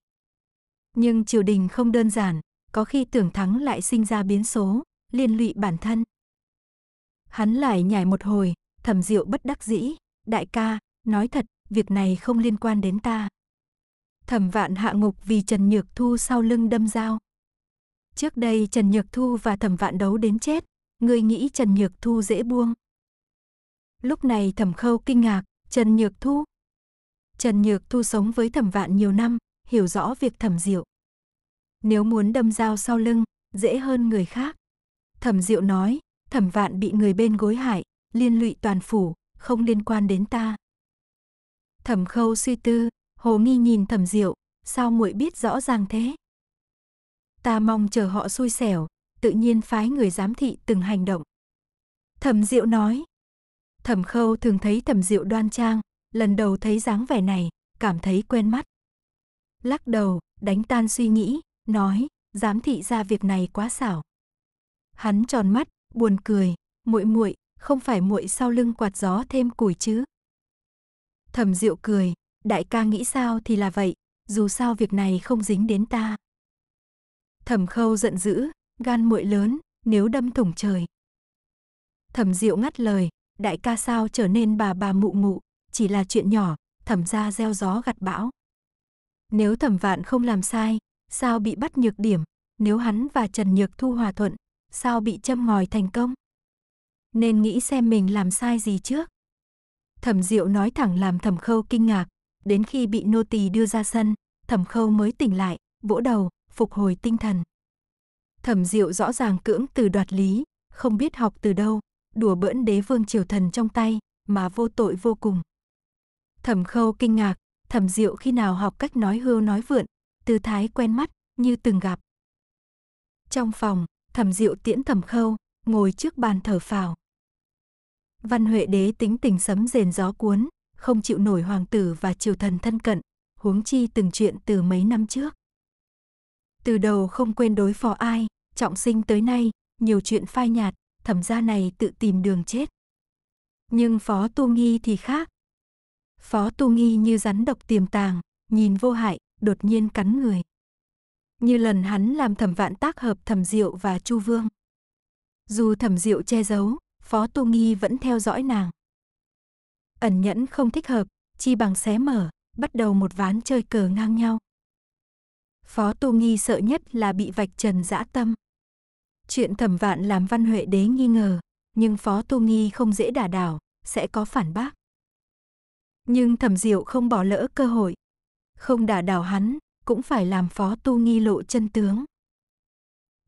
Nhưng triều đình không đơn giản, có khi tưởng thắng lại sinh ra biến số, liên lụy bản thân. Hắn lại nhảy một hồi, Thẩm Diệu bất đắc dĩ, đại ca, nói thật, việc này không liên quan đến ta. Thẩm Vạn hạ ngục vì Trần Nhược Thu sau lưng đâm dao. Trước đây Trần Nhược Thu và Thẩm Vạn đấu đến chết, ngươi nghĩ Trần Nhược Thu dễ buông? Lúc này Thẩm Khâu kinh ngạc, Trần Nhược Thu? Trần Nhược Thu sống với Thẩm Vạn nhiều năm, hiểu rõ việc Thẩm Diệu. Nếu muốn đâm dao sau lưng, dễ hơn người khác. Thẩm Diệu nói, Thẩm Vạn bị người bên gối hại, liên lụy toàn phủ, không liên quan đến ta. Thẩm Khâu suy tư, hồ nghi nhìn Thẩm Diệu, sao muội biết rõ ràng thế? Ta mong chờ họ xui xẻo, tự nhiên phái người giám thị từng hành động. Thẩm Diệu nói. Thẩm Khâu thường thấy Thẩm Diệu đoan trang, lần đầu thấy dáng vẻ này, cảm thấy quen mắt. Lắc đầu, đánh tan suy nghĩ, nói, giám thị ra việc này quá xảo. Hắn tròn mắt, buồn cười, muội muội, không phải muội sau lưng quạt gió thêm củi chứ? Thẩm Diệu cười, đại ca nghĩ sao thì là vậy, dù sao việc này không dính đến ta. Thẩm Khâu giận dữ, gan muội lớn, nếu đâm thủng trời. Thẩm Diệu ngắt lời, đại ca sao trở nên bà mụ mụ, chỉ là chuyện nhỏ, Thẩm gia gieo gió gặt bão. Nếu Thẩm Vạn không làm sai, sao bị bắt nhược điểm? Nếu hắn và Trần Nhược Thu hòa thuận, sao bị châm ngòi thành công? Nên nghĩ xem mình làm sai gì trước. Thẩm Diệu nói thẳng làm Thẩm Khâu kinh ngạc, đến khi bị nô tỳ đưa ra sân, Thẩm Khâu mới tỉnh lại, vỗ đầu, phục hồi tinh thần. Thẩm Diệu rõ ràng cưỡng từ đoạt lý, không biết học từ đâu, đùa bỡn đế vương triều thần trong tay, mà vô tội vô cùng. Thẩm Khâu kinh ngạc, Thẩm Diệu khi nào học cách nói hưu nói vượn, tư thái quen mắt, như từng gặp. Trong phòng, Thẩm Diệu tiễn Thẩm Khâu, ngồi trước bàn thở phào. Văn Huệ đế tính tình sấm rền gió cuốn, không chịu nổi hoàng tử và triều thần thân cận, huống chi từng chuyện từ mấy năm trước. Từ đầu không quên đối phó ai, trọng sinh tới nay, nhiều chuyện phai nhạt, Thẩm gia này tự tìm đường chết. Nhưng Phó Tu Nghi thì khác. Phó Tu Nghi như rắn độc tiềm tàng, nhìn vô hại, đột nhiên cắn người. Như lần hắn làm Thẩm Vạn tác hợp Thẩm Diệu và Chu Vương. Dù Thẩm Diệu che giấu, Phó Tu Nghi vẫn theo dõi nàng. Ẩn nhẫn không thích hợp, chi bằng xé mở, bắt đầu một ván chơi cờ ngang nhau. Phó Tu Nghi sợ nhất là bị vạch trần dã tâm. Chuyện Thẩm Vạn làm Văn Huệ Đế nghi ngờ, nhưng Phó Tu Nghi không dễ đả đảo, sẽ có phản bác. Nhưng Thẩm Diệu không bỏ lỡ cơ hội, không đả đảo hắn, cũng phải làm Phó Tu Nghi lộ chân tướng.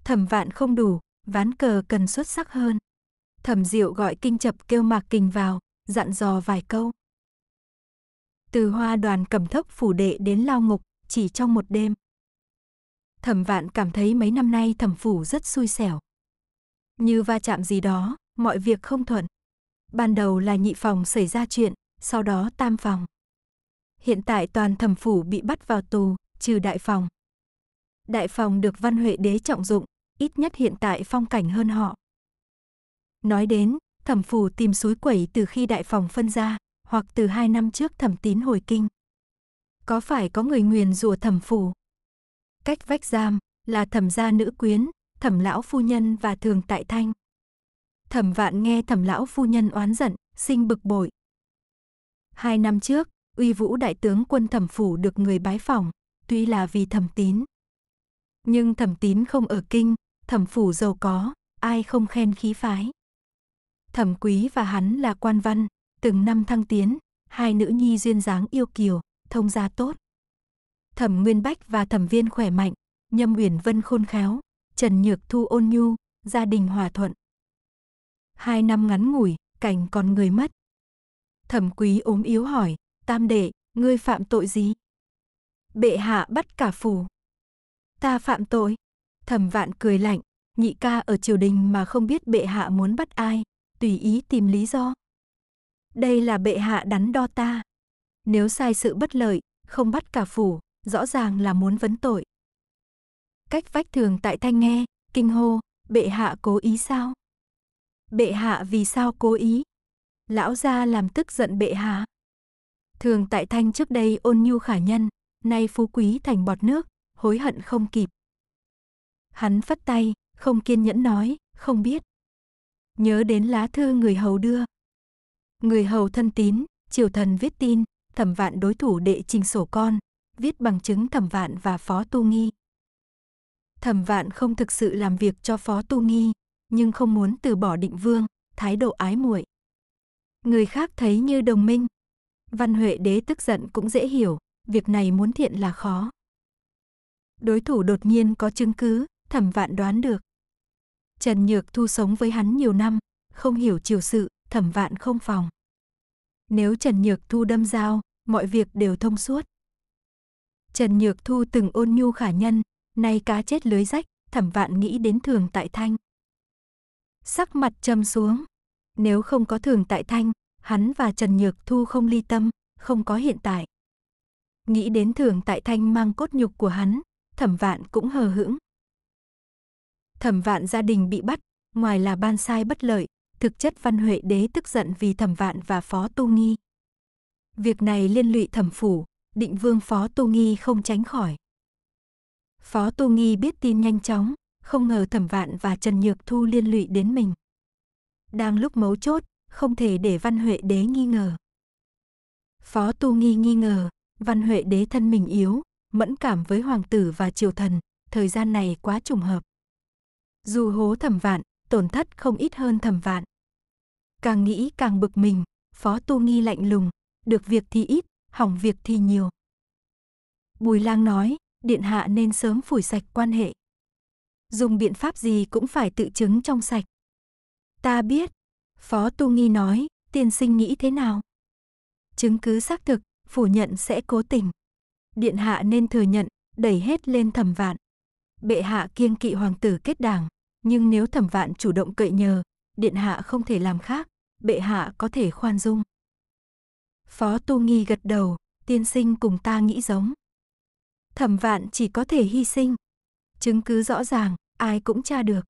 Thẩm Vạn không đủ, ván cờ cần xuất sắc hơn. Thẩm Diệu gọi kinh chập kêu Mạc Kình vào, dặn dò vài câu. Từ Hoa Đoàn Cẩm Thốc phủ đệ đến lao ngục, chỉ trong một đêm. Thẩm Vạn cảm thấy mấy năm nay thẩm phủ rất xui xẻo. Như va chạm gì đó, mọi việc không thuận. Ban đầu là nhị phòng xảy ra chuyện, sau đó tam phòng. Hiện tại toàn thẩm phủ bị bắt vào tù, trừ đại phòng. Đại phòng được Văn Huệ Đế trọng dụng, ít nhất hiện tại phong cảnh hơn họ. Nói đến, thẩm phủ tìm suối quẩy từ khi đại phòng phân ra, hoặc từ 2 năm trước Thẩm Tín hồi kinh. Có phải có người nguyền rủa thẩm phủ? Cách vách giam là Thẩm gia nữ quyến, Thẩm lão phu nhân và Thường Tại Thanh. Thẩm Vạn nghe Thẩm lão phu nhân oán giận, sinh bực bội. 2 năm trước, uy vũ đại tướng quân thẩm phủ được người bái phỏng, tuy là vì Thẩm Tín. Nhưng Thẩm Tín không ở kinh, thẩm phủ giàu có, ai không khen khí phái. Thẩm Quý và hắn là quan văn, từng năm thăng tiến, 2 nữ nhi duyên dáng yêu kiều, thông gia tốt. Thẩm Nguyên Bách và Thẩm Viên khỏe mạnh, Nhâm Uyển Vân khôn khéo, Trần Nhược Thu ôn nhu, gia đình hòa thuận. 2 năm ngắn ngủi, cảnh còn người mất. Thẩm Quý ốm yếu hỏi, tam đệ, ngươi phạm tội gì? Bệ hạ bắt cả phủ. Ta phạm tội? Thẩm Vạn cười lạnh, nhị ca ở triều đình mà không biết bệ hạ muốn bắt ai, tùy ý tìm lý do. Đây là bệ hạ đắn đo ta. Nếu sai sự bất lợi, không bắt cả phủ, rõ ràng là muốn vấn tội. Cách vách Thường Tại Thanh nghe, kinh hô, bệ hạ cố ý sao? Bệ hạ vì sao cố ý? Lão gia làm tức giận bệ hạ. Thường Tại Thanh trước đây ôn nhu khả nhân, nay phú quý thành bọt nước, hối hận không kịp. Hắn phất tay, không kiên nhẫn nói, không biết. Nhớ đến lá thư người hầu đưa. Người hầu thân tín, triều thần viết tin, Thẩm Vạn đối thủ đệ trình sổ con, viết bằng chứng Thẩm Vạn và Phó Tu Nghi. Thẩm Vạn không thực sự làm việc cho Phó Tu Nghi, nhưng không muốn từ bỏ định vương, thái độ ái muội. Người khác thấy như đồng minh. Văn Huệ Đế tức giận cũng dễ hiểu, việc này muốn thiện là khó. Đối thủ đột nhiên có chứng cứ, Thẩm Vạn đoán được. Trần Nhược Thu sống với hắn nhiều năm, không hiểu triều sự, Thẩm Vạn không phòng. Nếu Trần Nhược Thu đâm dao, mọi việc đều thông suốt. Trần Nhược Thu từng ôn nhu khả nhân, nay cá chết lưới rách, Thẩm Vạn nghĩ đến Thường Tại Thanh. Sắc mặt trầm xuống, nếu không có Thường Tại Thanh, hắn và Trần Nhược Thu không ly tâm, không có hiện tại. Nghĩ đến Thường Tại Thanh mang cốt nhục của hắn, Thẩm Vạn cũng hờ hững. Thẩm Vạn gia đình bị bắt, ngoài là ban sai bất lợi, thực chất Văn Huệ Đế tức giận vì Thẩm Vạn và Phó Tu Nghi. Việc này liên lụy thẩm phủ, định vương Phó Tu Nghi không tránh khỏi. Phó Tu Nghi biết tin nhanh chóng, không ngờ Thẩm Vạn và Trần Nhược Thu liên lụy đến mình. Đang lúc mấu chốt, không thể để Văn Huệ Đế nghi ngờ. Phó Tu Nghi nghi ngờ, Văn Huệ Đế thân mình yếu, mẫn cảm với hoàng tử và triều thần, thời gian này quá trùng hợp. Dù hố Thẩm Vạn, tổn thất không ít hơn Thẩm Vạn. Càng nghĩ càng bực mình, Phó Tu Nghi lạnh lùng, được việc thì ít, hỏng việc thì nhiều. Bùi Lang nói, điện hạ nên sớm phủi sạch quan hệ. Dùng biện pháp gì cũng phải tự chứng trong sạch. Ta biết, Phó Tu Nghi nói, tiên sinh nghĩ thế nào? Chứng cứ xác thực, phủ nhận sẽ cố tình. Điện hạ nên thừa nhận, đẩy hết lên Thẩm Vạn. Bệ hạ kiêng kỵ hoàng tử kết đảng, nhưng nếu Thẩm Vạn chủ động cậy nhờ, điện hạ không thể làm khác, bệ hạ có thể khoan dung. Phó Tu Nghi gật đầu, tiên sinh cùng ta nghĩ giống. Thẩm Vạn chỉ có thể hy sinh. Chứng cứ rõ ràng, ai cũng tra được.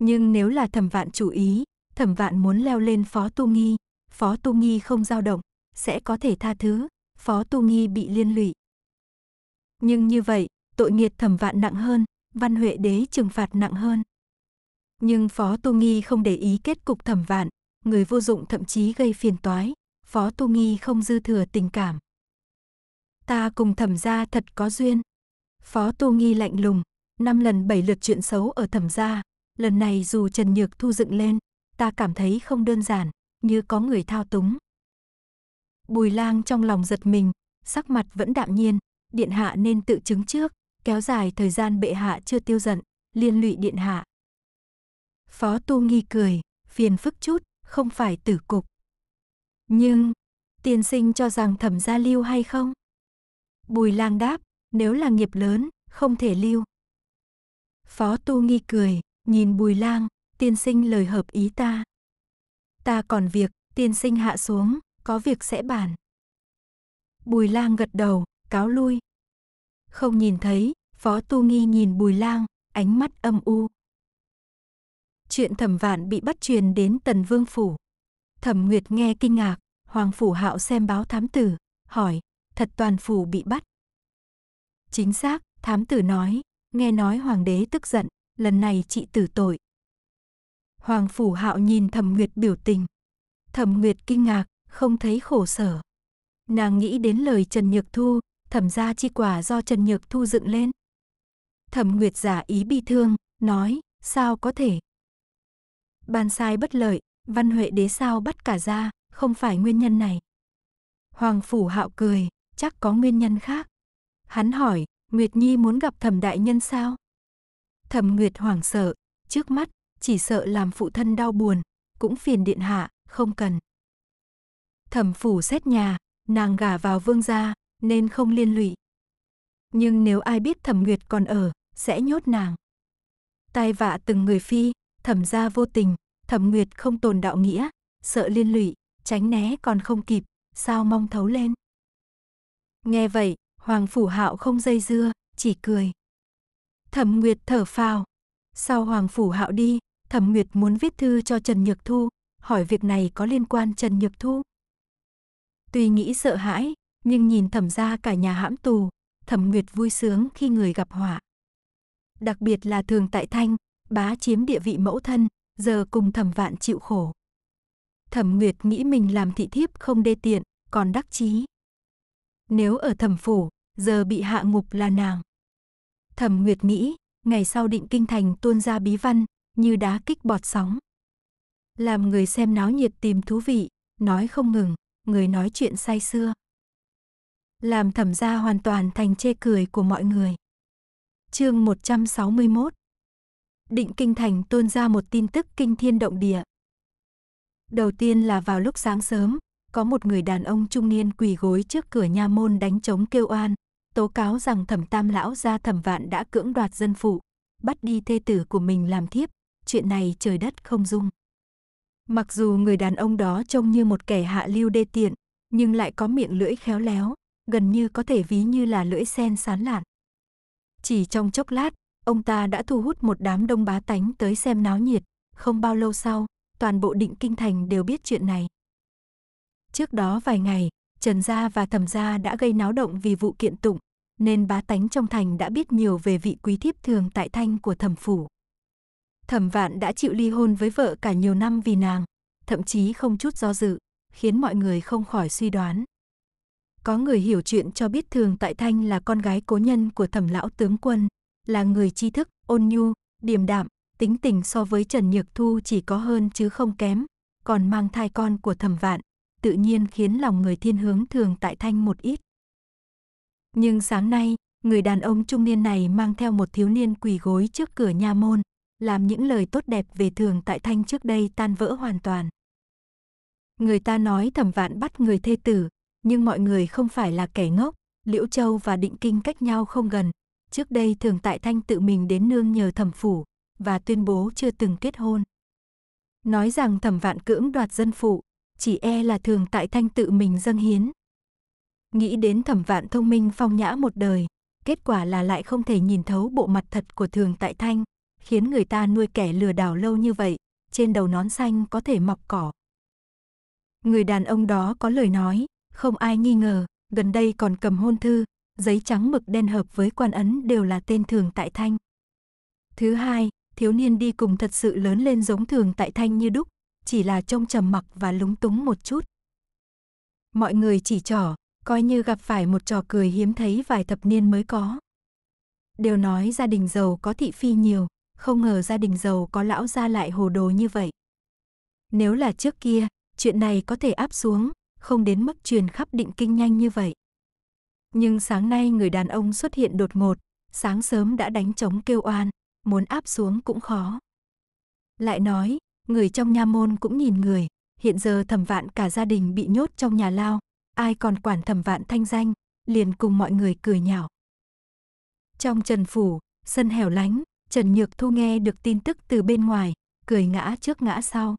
Nhưng nếu là Thẩm Vạn chủ ý, Thẩm Vạn muốn leo lên Phó Tu Nghi, Phó Tu Nghi không dao động, sẽ có thể tha thứ, Phó Tu Nghi bị liên lụy. Nhưng như vậy, tội nghiệp Thẩm Vạn nặng hơn, Văn Huệ Đế trừng phạt nặng hơn. Nhưng Phó Tu Nghi không để ý kết cục Thẩm Vạn, người vô dụng thậm chí gây phiền toái, Phó Tu Nghi không dư thừa tình cảm. Ta cùng Thẩm gia thật có duyên. Phó Tu Nghi lạnh lùng, 5 lần 7 lượt chuyện xấu ở Thẩm gia, lần này dù Trần Nhược Thu dựng lên, ta cảm thấy không đơn giản, như có người thao túng. Bùi Lang trong lòng giật mình, sắc mặt vẫn đạm nhiên, điện hạ nên tự chứng trước, kéo dài thời gian bệ hạ chưa tiêu giận, liên lụy điện hạ. Phó Tu Nghi cười, phiền phức chút, không phải tử cục. Nhưng, tiên sinh cho rằng Thẩm gia lưu hay không? Bùi Lang đáp, nếu là nghiệp lớn, không thể lưu. Phó Tu Nghi cười, nhìn Bùi Lang, tiên sinh lời hợp ý ta. Ta còn việc, tiên sinh hạ xuống, có việc sẽ bàn. Bùi Lang gật đầu, cáo lui. Không nhìn thấy, Phó Tu Nghi nhìn Bùi Lang, ánh mắt âm u. Chuyện Thẩm Vạn bị bắt truyền đến Tần Vương Phủ. Thẩm Nguyệt nghe kinh ngạc, Hoàng Phủ Hạo xem báo thám tử, hỏi, thật toàn phủ bị bắt? Chính xác, thám tử nói, nghe nói Hoàng đế tức giận, lần này trị tử tội. Hoàng Phủ Hạo nhìn Thẩm Nguyệt biểu tình. Thẩm Nguyệt kinh ngạc, không thấy khổ sở. Nàng nghĩ đến lời Trần Nhược Thu, Thẩm gia chi quả do Trần Nhược Thu dựng lên. Thẩm Nguyệt giả ý bi thương, nói, sao có thể? Ban sai bất lợi, Văn Huệ Đế sao bắt cả gia, không phải nguyên nhân này. Hoàng Phủ Hạo cười, chắc có nguyên nhân khác. Hắn hỏi, Nguyệt Nhi muốn gặp Thẩm đại nhân sao? Thẩm Nguyệt hoảng sợ, trước mắt, chỉ sợ làm phụ thân đau buồn, cũng phiền điện hạ, không cần. Thẩm phủ xét nhà, nàng gả vào Vương gia, nên không liên lụy. Nhưng nếu ai biết Thẩm Nguyệt còn ở, sẽ nhốt nàng. Tai vạ từng người phi, Thẩm gia vô tình, Thẩm Nguyệt không tồn đạo nghĩa, sợ liên lụy, tránh né còn không kịp, sao mong thấu lên. Nghe vậy, Hoàng Phủ Hạo không dây dưa, chỉ cười. Thẩm Nguyệt thở phào. Sau Hoàng Phủ Hạo đi, Thẩm Nguyệt muốn viết thư cho Trần Nhược Thu, hỏi việc này có liên quan Trần Nhược Thu. Tuy nghĩ sợ hãi, nhưng nhìn Thẩm gia cả nhà hãm tù, Thẩm Nguyệt vui sướng khi người gặp họa. Đặc biệt là Thường Tại Thanh, bá chiếm địa vị mẫu thân, giờ cùng Thẩm Vạn chịu khổ. Thẩm Nguyệt nghĩ mình làm thị thiếp không đê tiện, còn đắc chí. Nếu ở Thẩm phủ, giờ bị hạ ngục là nàng. Thẩm Nguyệt nghĩ, ngày sau Định Kinh thành tuôn ra bí văn, như đá kích bọt sóng. Làm người xem náo nhiệt tìm thú vị, nói không ngừng, người nói chuyện say sưa. Làm Thẩm gia hoàn toàn thành chê cười của mọi người. Chương 161. Định Kinh thành tuôn ra một tin tức kinh thiên động địa. Đầu tiên là vào lúc sáng sớm, có một người đàn ông trung niên quỳ gối trước cửa nha môn đánh trống kêu oan, tố cáo rằng Thẩm Tam lão gia Thẩm Vạn đã cưỡng đoạt dân phụ, bắt đi thê tử của mình làm thiếp, chuyện này trời đất không dung. Mặc dù người đàn ông đó trông như một kẻ hạ lưu đê tiện, nhưng lại có miệng lưỡi khéo léo, gần như có thể ví như là lưỡi sen sán lạn. Chỉ trong chốc lát, ông ta đã thu hút một đám đông bá tánh tới xem náo nhiệt, không bao lâu sau, toàn bộ Định Kinh thành đều biết chuyện này. Trước đó vài ngày, Trần gia và Thẩm gia đã gây náo động vì vụ kiện tụng, nên bá tánh trong thành đã biết nhiều về vị quý thiếp Thường Tại Thanh của Thẩm phủ. Thẩm Vạn đã chịu ly hôn với vợ cả nhiều năm vì nàng, thậm chí không chút do dự, khiến mọi người không khỏi suy đoán. Có người hiểu chuyện cho biết Thường Tại Thanh là con gái cố nhân của Thẩm lão tướng quân, là người tri thức, ôn nhu, điềm đạm, tính tình so với Trần Nhược Thu chỉ có hơn chứ không kém, còn mang thai con của Thẩm Vạn, tự nhiên khiến lòng người thiên hướng Thường Tại Thanh một ít. Nhưng sáng nay, người đàn ông trung niên này mang theo một thiếu niên quỳ gối trước cửa nha môn, làm những lời tốt đẹp về Thường Tại Thanh trước đây tan vỡ hoàn toàn. Người ta nói Thẩm Vạn bắt người thê tử, nhưng mọi người không phải là kẻ ngốc, Liễu Châu và Định Kinh cách nhau không gần. Trước đây Thường Tại Thanh tự mình đến nương nhờ Thẩm phủ và tuyên bố chưa từng kết hôn. Nói rằng Thẩm Vạn cưỡng đoạt dân phụ, chỉ e là Thường Tại Thanh tự mình dâng hiến. Nghĩ đến Thẩm Vạn thông minh phong nhã một đời, kết quả là lại không thể nhìn thấu bộ mặt thật của Thường Tại Thanh, khiến người ta nuôi kẻ lừa đảo lâu như vậy, trên đầu nón xanh có thể mọc cỏ. Người đàn ông đó có lời nói, không ai nghi ngờ, gần đây còn cầm hôn thư, giấy trắng mực đen hợp với quan ấn đều là tên Thường Tại Thanh. Thứ hai, thiếu niên đi cùng thật sự lớn lên giống Thường Tại Thanh như đúc, chỉ là trông trầm mặc và lúng túng một chút. Mọi người chỉ trỏ, coi như gặp phải một trò cười hiếm thấy vài thập niên mới có. đều nói gia đình giàu có thị phi nhiều, không ngờ gia đình giàu có lão gia lại hồ đồ như vậy. Nếu là trước kia, chuyện này có thể áp xuống, không đến mức truyền khắp Định Kinh nhanh như vậy. Nhưng sáng nay người đàn ông xuất hiện đột ngột, sáng sớm đã đánh trống kêu oan, muốn áp xuống cũng khó. Lại nói, người trong nha môn cũng nhìn người, hiện giờ Thẩm Vạn cả gia đình bị nhốt trong nhà lao, ai còn quản Thẩm Vạn thanh danh, liền cùng mọi người cười nhạo. Trong Trần phủ, sân hẻo lánh, Trần Nhược Thu nghe được tin tức từ bên ngoài, cười ngã trước ngã sau.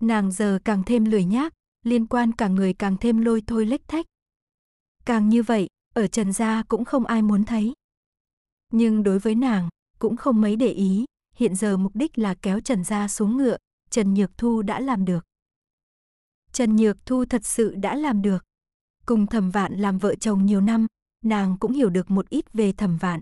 Nàng giờ càng thêm lười nhác, liên quan cả người càng thêm lôi thôi lếch thách. Càng như vậy, ở Trần gia cũng không ai muốn thấy. Nhưng đối với nàng, cũng không mấy để ý, hiện giờ mục đích là kéo Trần gia xuống ngựa, Trần Nhược Thu đã làm được. Trần Nhược Thu thật sự đã làm được. Cùng Thẩm Vạn làm vợ chồng nhiều năm, nàng cũng hiểu được một ít về Thẩm Vạn.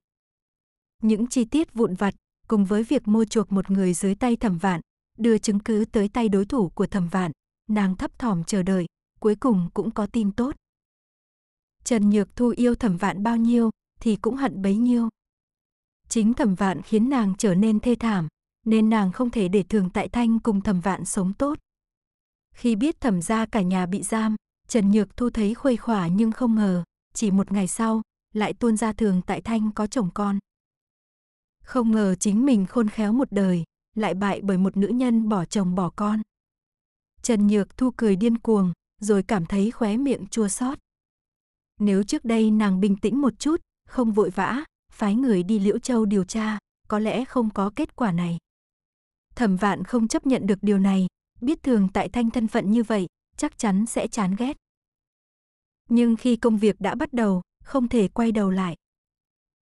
Những chi tiết vụn vặt, cùng với việc mua chuộc một người dưới tay Thẩm Vạn, đưa chứng cứ tới tay đối thủ của Thẩm Vạn, nàng thấp thỏm chờ đợi, cuối cùng cũng có tin tốt. Trần Nhược Thu yêu Thẩm Vạn bao nhiêu, thì cũng hận bấy nhiêu. Chính Thẩm Vạn khiến nàng trở nên thê thảm, nên nàng không thể để Thường Tại Thanh cùng Thẩm Vạn sống tốt. Khi biết Thẩm gia cả nhà bị giam, Trần Nhược Thu thấy khuây khỏa nhưng không ngờ, chỉ một ngày sau, lại tuôn ra Thường Tại Thanh có chồng con. Không ngờ chính mình khôn khéo một đời, lại bại bởi một nữ nhân bỏ chồng bỏ con. Trần Nhược Thu cười điên cuồng, rồi cảm thấy khóe miệng chua xót. Nếu trước đây nàng bình tĩnh một chút, không vội vã, phái người đi Liễu Châu điều tra, có lẽ không có kết quả này. Thẩm Vạn không chấp nhận được điều này, biết Thường Tại Thanh thân phận như vậy, chắc chắn sẽ chán ghét. Nhưng khi công việc đã bắt đầu, không thể quay đầu lại.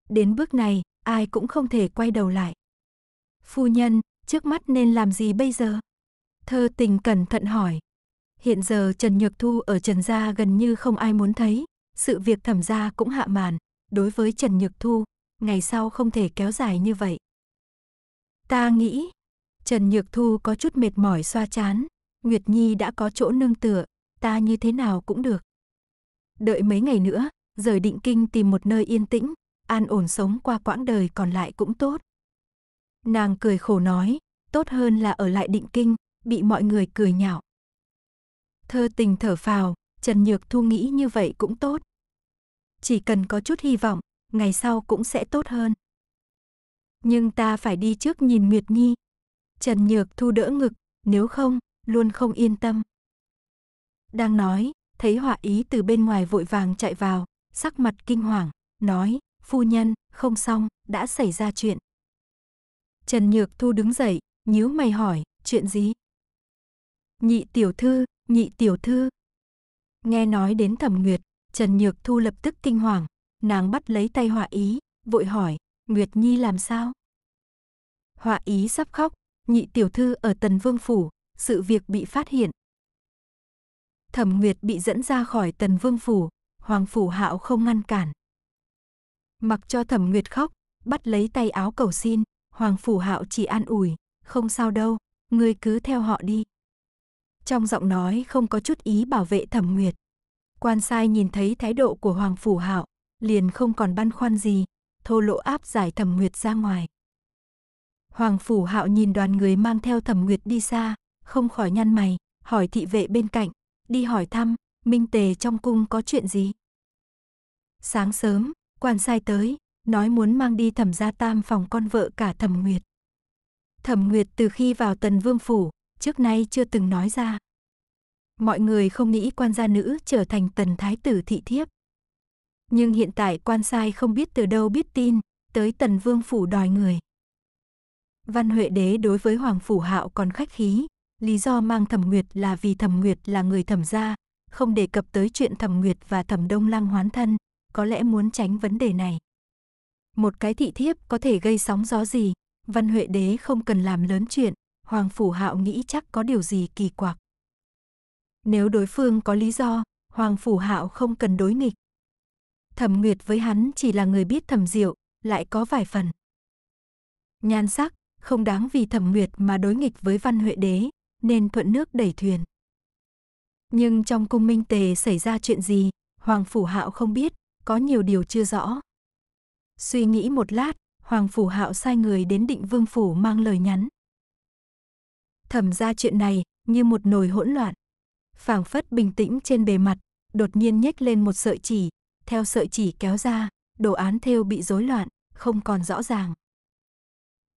Đến bước này, ai cũng không thể quay đầu lại. Phu nhân, trước mắt nên làm gì bây giờ? Thơ Tình cẩn thận hỏi. Hiện giờ Trần Nhược Thu ở Trần gia gần như không ai muốn thấy. Sự việc Thẩm gia cũng hạ màn. Đối với Trần Nhược Thu, ngày sau không thể kéo dài như vậy. Ta nghĩ, Trần Nhược Thu có chút mệt mỏi xoa trán. Nguyệt Nhi đã có chỗ nương tựa, ta như thế nào cũng được. Đợi mấy ngày nữa, rời Định Kinh tìm một nơi yên tĩnh, an ổn sống qua quãng đời còn lại cũng tốt. Nàng cười khổ nói, tốt hơn là ở lại Định Kinh, bị mọi người cười nhạo. Thơ Tình thở phào, Trần Nhược Thu nghĩ như vậy cũng tốt. Chỉ cần có chút hy vọng, ngày sau cũng sẽ tốt hơn. Nhưng ta phải đi trước nhìn Nguyệt Nhi. Trần Nhược Thu đỡ ngực, nếu không, luôn không yên tâm. Đang nói, thấy Họa Ý từ bên ngoài vội vàng chạy vào, sắc mặt kinh hoàng, nói, phu nhân, không xong, đã xảy ra chuyện. Trần Nhược Thu đứng dậy, nhíu mày hỏi, chuyện gì? Nhị tiểu thư, nhị tiểu thư. Nghe nói đến Thẩm Nguyệt, Trần Nhược Thu lập tức kinh hoàng, nàng bắt lấy tay Họa Ý, vội hỏi, Nguyệt Nhi làm sao? Họa Ý sắp khóc, nhị tiểu thư ở Tần Vương phủ, sự việc bị phát hiện. Thẩm Nguyệt bị dẫn ra khỏi Tần Vương phủ, Hoàng Phủ Hạo không ngăn cản. Mặc cho Thẩm Nguyệt khóc, bắt lấy tay áo cầu xin, Hoàng Phủ Hạo chỉ an ủi, không sao đâu, ngươi cứ theo họ đi. Trong giọng nói không có chút ý bảo vệ Thẩm Nguyệt. Quan sai nhìn thấy thái độ của Hoàng Phủ Hạo, liền không còn băn khoăn gì, thô lỗ áp giải Thẩm Nguyệt ra ngoài. Hoàng Phủ Hạo nhìn đoàn người mang theo Thẩm Nguyệt đi xa, không khỏi nhăn mày, hỏi thị vệ bên cạnh, đi hỏi thăm, Minh Tề trong cung có chuyện gì. Sáng sớm, quan sai tới, nói muốn mang đi Thẩm gia tam phòng con vợ cả Thẩm Nguyệt. Thẩm Nguyệt từ khi vào Tần Vương phủ, trước nay chưa từng nói ra. Mọi người không nghĩ quan gia nữ trở thành Tần thái tử thị thiếp. Nhưng hiện tại quan sai không biết từ đâu biết tin, tới Tần Vương phủ đòi người. Văn Huệ Đế đối với Hoàng Phủ Hạo còn khách khí, lý do mang Thẩm Nguyệt là vì Thẩm Nguyệt là người Thẩm gia, không đề cập tới chuyện Thẩm Nguyệt và Thẩm Đông Lăng hoán thân, có lẽ muốn tránh vấn đề này. Một cái thị thiếp có thể gây sóng gió gì, Văn Huệ Đế không cần làm lớn chuyện, Hoàng Phủ Hạo nghĩ chắc có điều gì kỳ quặc. Nếu đối phương có lý do, Hoàng Phủ Hạo không cần đối nghịch. Thẩm Nguyệt với hắn chỉ là người biết Thẩm Diệu, lại có vài phần nhan sắc, không đáng vì Thẩm Nguyệt mà đối nghịch với Văn Huệ Đế, nên thuận nước đẩy thuyền. Nhưng trong cung Minh Tề xảy ra chuyện gì, Hoàng Phủ Hạo không biết, có nhiều điều chưa rõ. Suy nghĩ một lát, Hoàng Phủ Hạo sai người đến Định Vương Phủ mang lời nhắn. Thẩm ra chuyện này như một nồi hỗn loạn. Phảng phất bình tĩnh trên bề mặt, đột nhiên nhếch lên một sợi chỉ, theo sợi chỉ kéo ra, đồ án thêu bị rối loạn, không còn rõ ràng.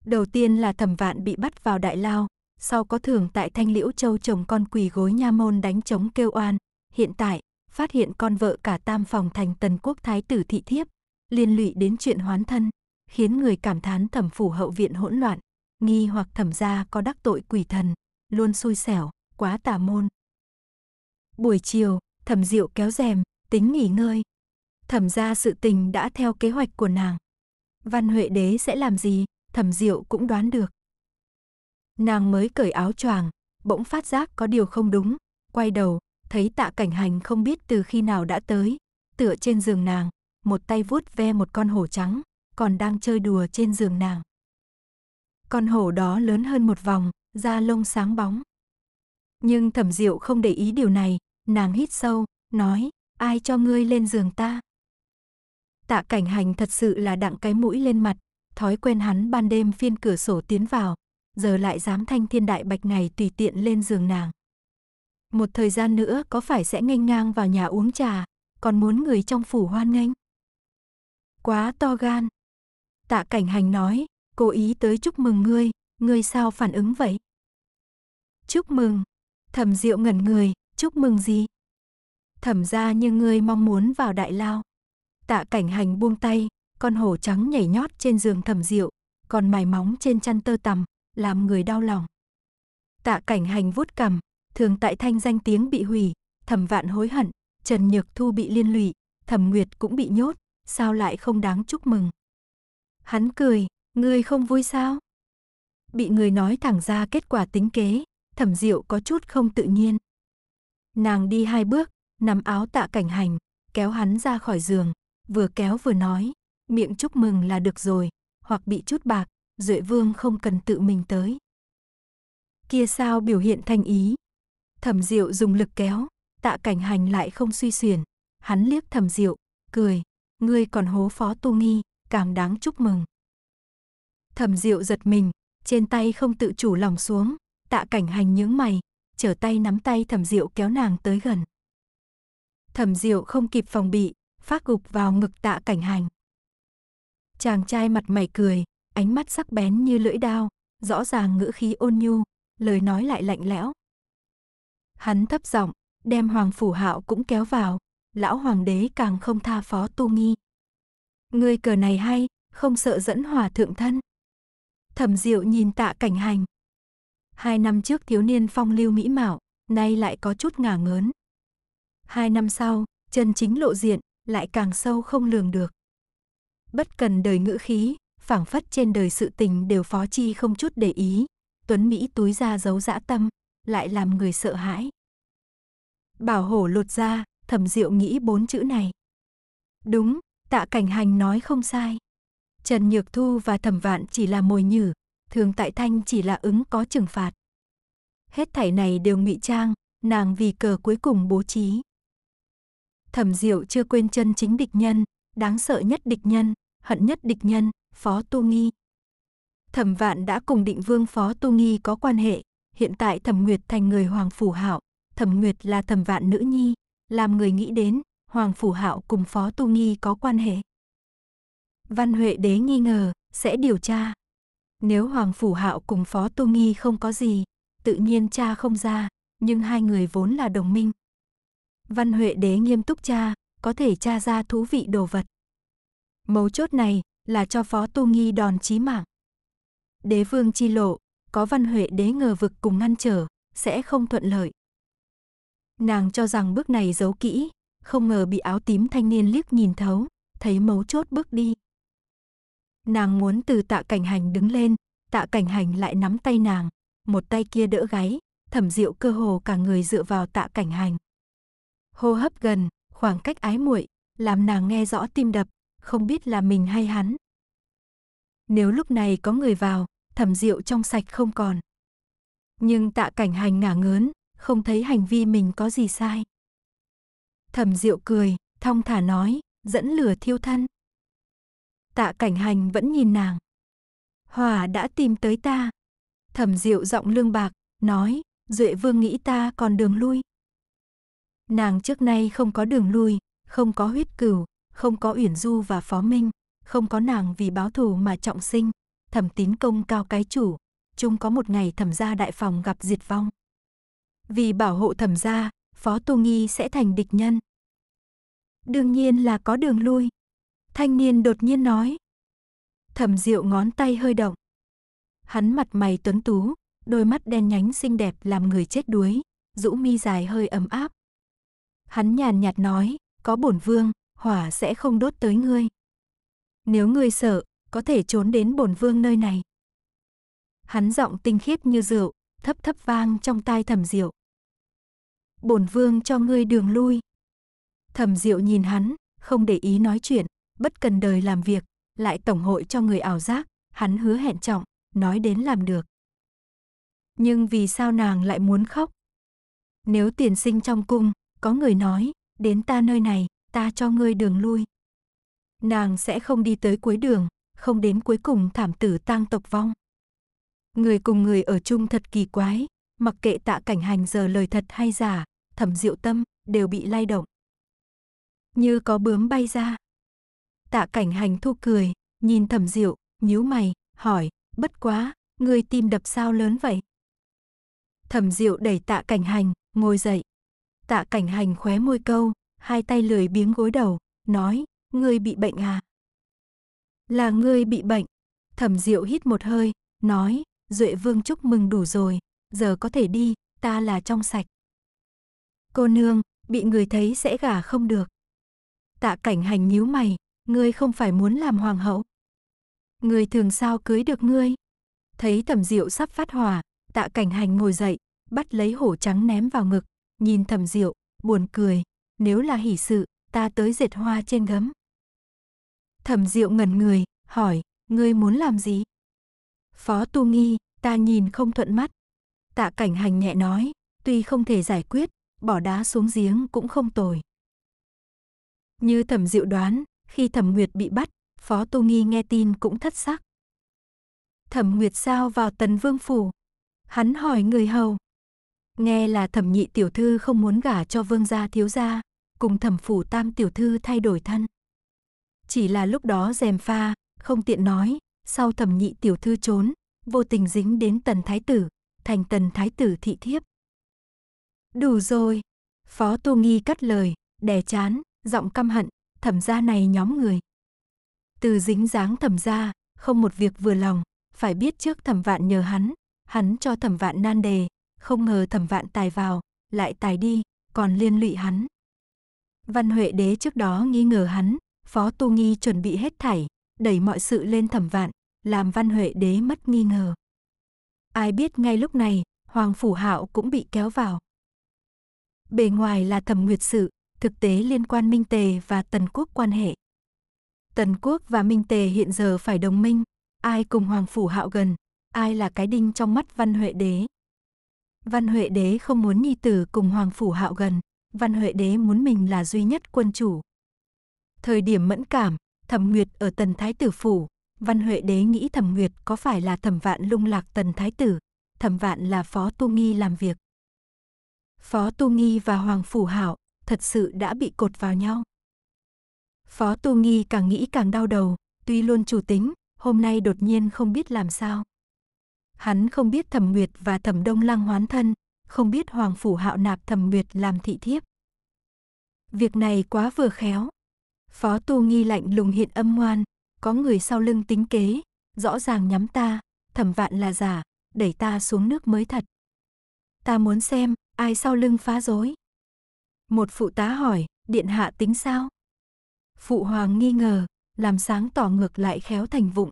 Đầu tiên là Thẩm Vạn bị bắt vào đại lao, sau có Thường Tại Thanh Liễu Châu chồng con quỳ gối nha môn đánh trống kêu oan, hiện tại phát hiện con vợ cả tam phòng thành Tần Quốc thái tử thị thiếp, liên lụy đến chuyện hoán thân, khiến người cảm thán Thẩm phủ hậu viện hỗn loạn, nghi hoặc Thẩm gia có đắc tội quỷ thần, luôn xui xẻo, quá tà môn. Buổi chiều, Thẩm Diệu kéo rèm, tính nghỉ ngơi. Thẩm gia sự tình đã theo kế hoạch của nàng. Văn Huệ Đế sẽ làm gì, Thẩm Diệu cũng đoán được. Nàng mới cởi áo choàng, bỗng phát giác có điều không đúng, quay đầu, thấy Tạ Cảnh Hành không biết từ khi nào đã tới, tựa trên giường nàng, một tay vuốt ve một con hổ trắng, còn đang chơi đùa trên giường nàng. Con hổ đó lớn hơn một vòng, da lông sáng bóng. Nhưng Thẩm Diệu không để ý điều này, nàng hít sâu, nói, ai cho ngươi lên giường ta? Tạ Cảnh Hành thật sự là đặng cái mũi lên mặt, thói quen hắn ban đêm phiên cửa sổ tiến vào, giờ lại dám thanh thiên đại bạch ngày tùy tiện lên giường nàng. Một thời gian nữa có phải sẽ nghênh ngang vào nhà uống trà, còn muốn người trong phủ hoan nghênh? Quá to gan. Tạ Cảnh Hành nói, cố ý tới chúc mừng ngươi, ngươi sao phản ứng vậy? Chúc mừng. Thẩm Diệu ngẩn người, chúc mừng gì? Thẩm gia như ngươi mong muốn vào đại lao. Tạ Cảnh Hành buông tay, con hổ trắng nhảy nhót trên giường Thẩm Diệu, còn mài móng trên chăn tơ tằm, làm người đau lòng. Tạ Cảnh Hành vuốt cằm, Thường Tại Thanh danh tiếng bị hủy, Thẩm Vạn hối hận, Trần Nhược Thu bị liên lụy, Thẩm Nguyệt cũng bị nhốt, sao lại không đáng chúc mừng? Hắn cười, ngươi không vui sao? Bị người nói thẳng ra kết quả tính kế, Thẩm Diệu có chút không tự nhiên. Nàng đi hai bước, nắm áo Tạ Cảnh Hành, kéo hắn ra khỏi giường, vừa kéo vừa nói, miệng chúc mừng là được rồi, hoặc bị chút bạc, Duệ Vương không cần tự mình tới. Kia sao biểu hiện thành ý? Thẩm Diệu dùng lực kéo, Tạ Cảnh Hành lại không suy xuyển, hắn liếc Thẩm Diệu, cười, ngươi còn hố Phó Tu Nghi, càng đáng chúc mừng. Thẩm Diệu giật mình, trên tay không tự chủ lòng xuống. Tạ Cảnh Hành nhướng mày, trở tay nắm tay Thẩm Diệu kéo nàng tới gần. Thẩm Diệu không kịp phòng bị, phát gục vào ngực Tạ Cảnh Hành. Chàng trai mặt mày cười, ánh mắt sắc bén như lưỡi dao, rõ ràng ngữ khí ôn nhu, lời nói lại lạnh lẽo. Hắn thấp giọng, đem Hoàng Phủ Hạo cũng kéo vào, lão hoàng đế càng không tha Phó Tu Nghi. Ngươi cờ này hay, không sợ dẫn hòa thượng thân. Thẩm Diệu nhìn Tạ Cảnh Hành. 2 năm trước thiếu niên phong lưu mỹ mạo, nay lại có chút ngả ngớn. 2 năm sau, chân chính lộ diện, lại càng sâu không lường được. Bất cần đời ngữ khí, phảng phất trên đời sự tình đều phó chi không chút để ý. Tuấn mỹ túi ra giấu dã tâm, lại làm người sợ hãi. Bảo hổ lột da, Thẩm Diệu nghĩ 4 chữ này. Đúng, Tạ Cảnh Hành nói không sai. Trần Nhược Thu và Thẩm Vạn chỉ là mồi nhử. Thường Tại Thanh chỉ là ứng có trừng phạt. Hết thảy này đều ngụy trang, nàng vì cờ cuối cùng bố trí. Thẩm Diệu chưa quên chân chính địch nhân, đáng sợ nhất địch nhân, hận nhất địch nhân, Phó Tu Nghi. Thẩm Vạn đã cùng Định Vương Phó Tu Nghi có quan hệ, hiện tại Thẩm Nguyệt thành người Hoàng Phủ Hạo, Thẩm Nguyệt là Thẩm Vạn nữ nhi, làm người nghĩ đến Hoàng Phủ Hạo cùng Phó Tu Nghi có quan hệ. Văn Huệ Đế nghi ngờ, sẽ điều tra. Nếu Hoàng Phủ Hạo cùng Phó Tu Nghi không có gì, tự nhiên cha không ra, nhưng hai người vốn là đồng minh. Văn Huệ Đế nghiêm túc cha, có thể cha ra thú vị đồ vật. Mấu chốt này là cho Phó Tu Nghi đòn chí mạng. Đế vương chi lộ, có Văn Huệ Đế ngờ vực cùng ngăn trở, sẽ không thuận lợi. Nàng cho rằng bước này giấu kỹ, không ngờ bị áo tím thanh niên liếc nhìn thấu, thấy mấu chốt bước đi. Nàng muốn từ Tạ Cảnh Hành đứng lên, Tạ Cảnh Hành lại nắm tay nàng, một tay kia đỡ gáy, Thẩm Diệu cơ hồ cả người dựa vào Tạ Cảnh Hành. Hô hấp gần, khoảng cách ái muội, làm nàng nghe rõ tim đập, không biết là mình hay hắn. Nếu lúc này có người vào, Thẩm Diệu trong sạch không còn. Nhưng Tạ Cảnh Hành ngả ngớn, không thấy hành vi mình có gì sai. Thẩm Diệu cười, thong thả nói, dẫn lửa thiêu thân. Tạ Cảnh Hành vẫn nhìn nàng. Hòa đã tìm tới ta. Thẩm Diệu giọng lương bạc, nói, Duệ Vương nghĩ ta còn đường lui. Nàng trước nay không có đường lui, không có huyết cửu, không có Uyển Du và Phó Minh, không có nàng vì báo thù mà trọng sinh. Thẩm Tín công cao cái chủ, chung có một ngày Thẩm gia đại phòng gặp diệt vong. Vì bảo hộ Thẩm gia, Phó Tu Nghi sẽ thành địch nhân. Đương nhiên là có đường lui. Thanh niên đột nhiên nói. Thẩm Diệu ngón tay hơi động. Hắn mặt mày tuấn tú, đôi mắt đen nhánh xinh đẹp làm người chết đuối, rũ mi dài hơi ấm áp. Hắn nhàn nhạt nói, có bổn vương, hỏa sẽ không đốt tới ngươi. Nếu ngươi sợ, có thể trốn đến bổn vương nơi này. Hắn giọng tinh khiết như rượu, thấp thấp vang trong tai Thẩm Diệu. Bổn vương cho ngươi đường lui. Thẩm Diệu nhìn hắn, không để ý nói chuyện, bất cần đời làm việc, lại tổng hội cho người ảo giác, hắn hứa hẹn trọng, nói đến làm được. Nhưng vì sao nàng lại muốn khóc? Nếu tiền sinh trong cung, có người nói, đến ta nơi này, ta cho ngươi đường lui. Nàng sẽ không đi tới cuối đường, không đến cuối cùng thảm tử tang tộc vong. Người cùng người ở chung thật kỳ quái, mặc kệ Tạ Cảnh Hành giờ lời thật hay giả, Thẩm Diệu tâm đều bị lay động. Như có bướm bay ra. Tạ Cảnh Hành thu cười, nhìn Thẩm Diệu, nhíu mày, hỏi, bất quá, ngươi tim đập sao lớn vậy? Thẩm Diệu đẩy Tạ Cảnh Hành, ngồi dậy. Tạ Cảnh Hành khóe môi câu, hai tay lười biếng gối đầu, nói, ngươi bị bệnh à? Là ngươi bị bệnh. Thẩm Diệu hít một hơi, nói, Duệ Vương chúc mừng đủ rồi, giờ có thể đi, ta là trong sạch. Cô nương, bị người thấy sẽ gả không được. Tạ Cảnh Hành nhíu mày, ngươi không phải muốn làm hoàng hậu. Người thường sao cưới được ngươi? Thấy Thẩm Diệu sắp phát hỏa, Tạ Cảnh Hành ngồi dậy, bắt lấy hổ trắng ném vào ngực, nhìn Thẩm Diệu, buồn cười, nếu là hỷ sự, ta tới dệt hoa trên gấm. Thẩm Diệu ngẩn người, hỏi, ngươi muốn làm gì? Phó Tu Nghi, ta nhìn không thuận mắt. Tạ Cảnh Hành nhẹ nói, tuy không thể giải quyết, bỏ đá xuống giếng cũng không tồi. Như Thẩm Diệu đoán, khi Thẩm Nguyệt bị bắt, Phó Tu Nghi nghe tin cũng thất sắc. Thẩm Nguyệt sao vào Tần Vương phủ? Hắn hỏi người hầu. Nghe là Thẩm Nhị tiểu thư không muốn gả cho vương gia thiếu gia, cùng Thẩm phủ Tam tiểu thư thay đổi thân. Chỉ là lúc đó gièm pha, không tiện nói, sau Thẩm Nhị tiểu thư trốn, vô tình dính đến Tần thái tử, thành Tần thái tử thị thiếp. Đủ rồi, Phó Tu Nghi cắt lời, đè chán, giọng căm hận, Thẩm gia này nhóm người. Từ dính dáng Thẩm gia, không một việc vừa lòng, phải biết trước Thẩm Vạn nhờ hắn cho Thẩm Vạn nan đề, không ngờ Thẩm Vạn tài vào, lại tài đi, còn liên lụy hắn. Văn Huệ Đế trước đó nghi ngờ hắn, Phó Tu Nghi chuẩn bị hết thảy, đẩy mọi sự lên Thẩm Vạn, làm Văn Huệ Đế mất nghi ngờ. Ai biết ngay lúc này, Hoàng Phủ Hạo cũng bị kéo vào. Bề ngoài là Thẩm Nguyệt sự, thực tế liên quan Minh Tề và Tần Quốc quan hệ. Tần Quốc và Minh Tề hiện giờ phải đồng minh, ai cùng Hoàng Phủ Hạo gần, ai là cái đinh trong mắt Văn Huệ Đế. Văn Huệ Đế không muốn nhi tử cùng Hoàng Phủ Hạo gần, Văn Huệ Đế muốn mình là duy nhất quân chủ. Thời điểm mẫn cảm, Thẩm Nguyệt ở Tần thái tử phủ, Văn Huệ Đế nghĩ Thẩm Nguyệt có phải là Thẩm Vạn lung lạc Tần thái tử, Thẩm Vạn là Phó Tu Nghi làm việc. Phó Tu Nghi và Hoàng Phủ Hạo thật sự đã bị cột vào nhau. Phó Tu Nghi càng nghĩ càng đau đầu, tuy luôn chủ tính, hôm nay đột nhiên không biết làm sao. Hắn không biết Thẩm Nguyệt và Thẩm Đông Lăng hoán thân, không biết Hoàng Phủ Hạo nạp Thẩm Nguyệt làm thị thiếp. Việc này quá vừa khéo. Phó Tu Nghi lạnh lùng hiện âm ngoan, có người sau lưng tính kế, rõ ràng nhắm ta, Thẩm Vạn là giả, đẩy ta xuống nước mới thật. Ta muốn xem, ai sau lưng phá rối. Một phụ tá hỏi, điện hạ tính sao? Phụ hoàng nghi ngờ, làm sáng tỏ ngược lại khéo thành vụng.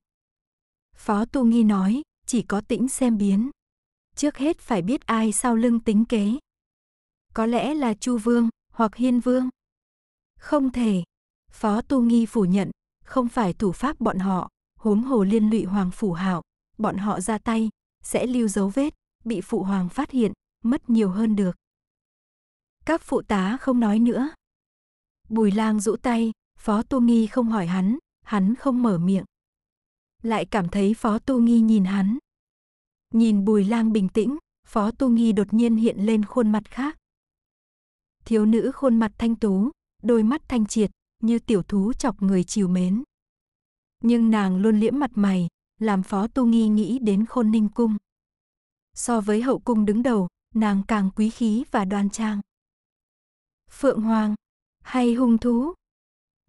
Phó Tu Nghi nói, chỉ có tĩnh xem biến. Trước hết phải biết ai sau lưng tính kế. Có lẽ là Chu Vương, hoặc Hiên Vương. Không thể, Phó Tu Nghi phủ nhận, không phải thủ pháp bọn họ, huống hồ liên lụy Hoàng Phủ Hạo, bọn họ ra tay, sẽ lưu dấu vết, bị phụ hoàng phát hiện, mất nhiều hơn được. Các phụ tá không nói nữa. Bùi Lang rũ tay, Phó Tu Nghi không hỏi hắn, hắn không mở miệng. Lại cảm thấy Phó Tu Nghi nhìn hắn. Nhìn Bùi Lang bình tĩnh, Phó Tu Nghi đột nhiên hiện lên khuôn mặt khác. Thiếu nữ khuôn mặt thanh tú, đôi mắt thanh triệt, như tiểu thú chọc người chiều mến. Nhưng nàng luôn liễm mặt mày, làm Phó Tu Nghi nghĩ đến Khôn Ninh Cung. So với hậu cung đứng đầu, nàng càng quý khí và đoan trang. Phượng Hoàng, hay hung thú?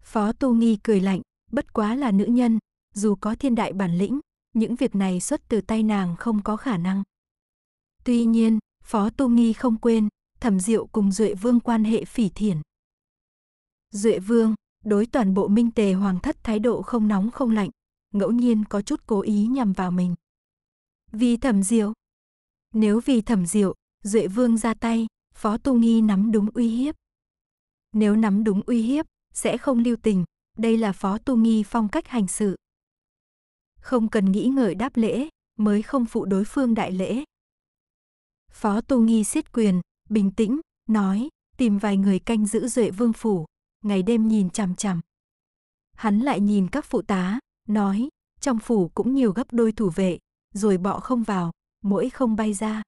Phó Tu Nghi cười lạnh, bất quá là nữ nhân, dù có thiên đại bản lĩnh, những việc này xuất từ tay nàng không có khả năng. Tuy nhiên, Phó Tu Nghi không quên, Thẩm Diệu cùng Duệ Vương quan hệ phỉ thiển. Duệ Vương đối toàn bộ Minh Tề Hoàng thất thái độ không nóng không lạnh, ngẫu nhiên có chút cố ý nhằm vào mình. Vì Thẩm Diệu. Nếu vì Thẩm Diệu, Duệ Vương ra tay, Phó Tu Nghi nắm đúng uy hiếp. Nếu nắm đúng uy hiếp, sẽ không lưu tình, đây là Phó Tu Nghi phong cách hành sự. Không cần nghĩ ngợi đáp lễ, mới không phụ đối phương đại lễ. Phó Tu Nghi siết quyền, bình tĩnh, nói, tìm vài người canh giữ Duệ Vương phủ, ngày đêm nhìn chằm chằm. Hắn lại nhìn các phụ tá, nói, trong phủ cũng nhiều gấp đôi thủ vệ, rồi bọ không vào, muỗi không bay ra.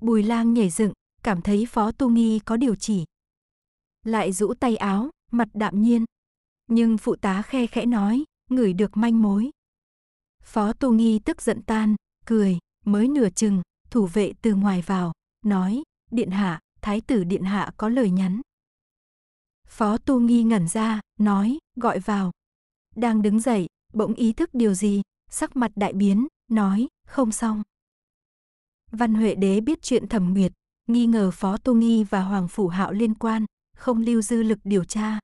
Bùi Lang nhảy dựng, cảm thấy Phó Tu Nghi có điều chỉ. Lại rũ tay áo, mặt đạm nhiên. Nhưng phụ tá khe khẽ nói, ngửi được manh mối. Phó Tu Nghi tức giận tan, cười, mới nửa chừng, thủ vệ từ ngoài vào, nói, điện hạ, thái tử điện hạ có lời nhắn. Phó Tu Nghi ngẩn ra, nói, gọi vào. Đang đứng dậy, bỗng ý thức điều gì, sắc mặt đại biến, nói, không xong. Văn Huệ Đế biết chuyện Thẩm Nguyệt, nghi ngờ Phó Tu Nghi và Hoàng Phủ Hạo liên quan, không lưu dư lực điều tra.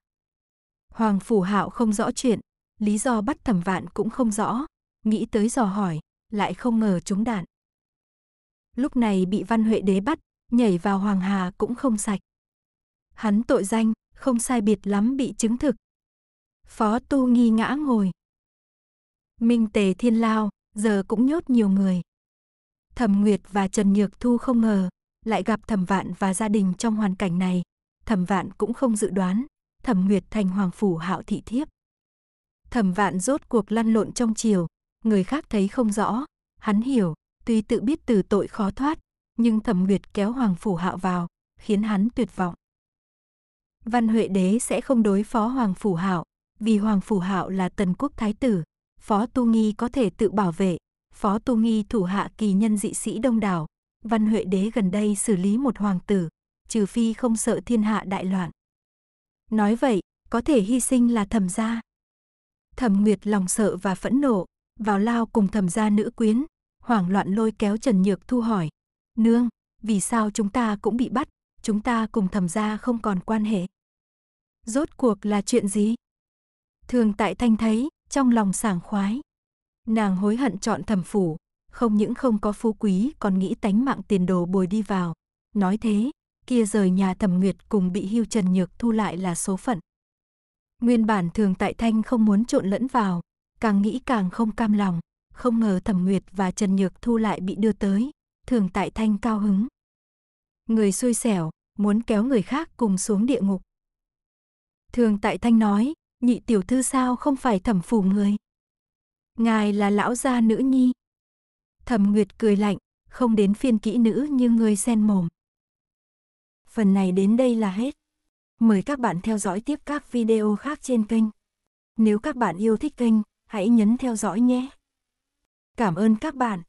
Hoàng Phủ Hạo không rõ chuyện, lý do bắt Thẩm Vạn cũng không rõ, nghĩ tới dò hỏi, lại không ngờ trúng đạn. Lúc này bị Văn Huệ Đế bắt, nhảy vào Hoàng Hà cũng không sạch. Hắn tội danh, không sai biệt lắm bị chứng thực. Phó Tu Nghi ngã ngồi. Minh Tề Thiên Lao, giờ cũng nhốt nhiều người. Thẩm Nguyệt và Trần Nhược Thu không ngờ, lại gặp Thẩm Vạn và gia đình trong hoàn cảnh này. Thẩm Vạn cũng không dự đoán, Thẩm Nguyệt thành Hoàng Phủ Hạo thị thiếp. Thẩm Vạn rốt cuộc lăn lộn trong triều, người khác thấy không rõ, hắn hiểu, tuy tự biết từ tội khó thoát, nhưng Thẩm Nguyệt kéo Hoàng Phủ Hạo vào, khiến hắn tuyệt vọng. Văn Huệ Đế sẽ không đối phó Hoàng Phủ Hạo, vì Hoàng Phủ Hạo là Tần Quốc thái tử, Phó Tu Nghi có thể tự bảo vệ. Phó Tu Nghi thủ hạ kỳ nhân dị sĩ đông đảo, Văn Huệ Đế gần đây xử lý một hoàng tử, trừ phi không sợ thiên hạ đại loạn. Nói vậy, có thể hy sinh là Thẩm gia. Thẩm Nguyệt lòng sợ và phẫn nộ, vào lao cùng Thẩm gia nữ quyến, hoảng loạn lôi kéo Trần Nhược Thu hỏi, nương, vì sao chúng ta cũng bị bắt, chúng ta cùng Thẩm gia không còn quan hệ. Rốt cuộc là chuyện gì? Thường Tại Thanh thấy, trong lòng sảng khoái. Nàng hối hận chọn Thẩm phủ, không những không có phú quý còn nghĩ tánh mạng tiền đồ bồi đi vào. Nói thế, kia rời nhà Thẩm Nguyệt cùng bị hưu Trần Nhược Thu lại là số phận. Nguyên bản Thường Tại Thanh không muốn trộn lẫn vào, càng nghĩ càng không cam lòng, không ngờ Thẩm Nguyệt và Trần Nhược Thu lại bị đưa tới, Thường Tại Thanh cao hứng. Người xui xẻo, muốn kéo người khác cùng xuống địa ngục. Thường Tại Thanh nói, nhị tiểu thư sao không phải Thẩm phủ người? Ngài là lão gia nữ nhi. Thẩm Nguyệt cười lạnh, không đến phiên kỹ nữ như ngươi sen mồm. Phần này đến đây là hết. Mời các bạn theo dõi tiếp các video khác trên kênh. Nếu các bạn yêu thích kênh, hãy nhấn theo dõi nhé. Cảm ơn các bạn.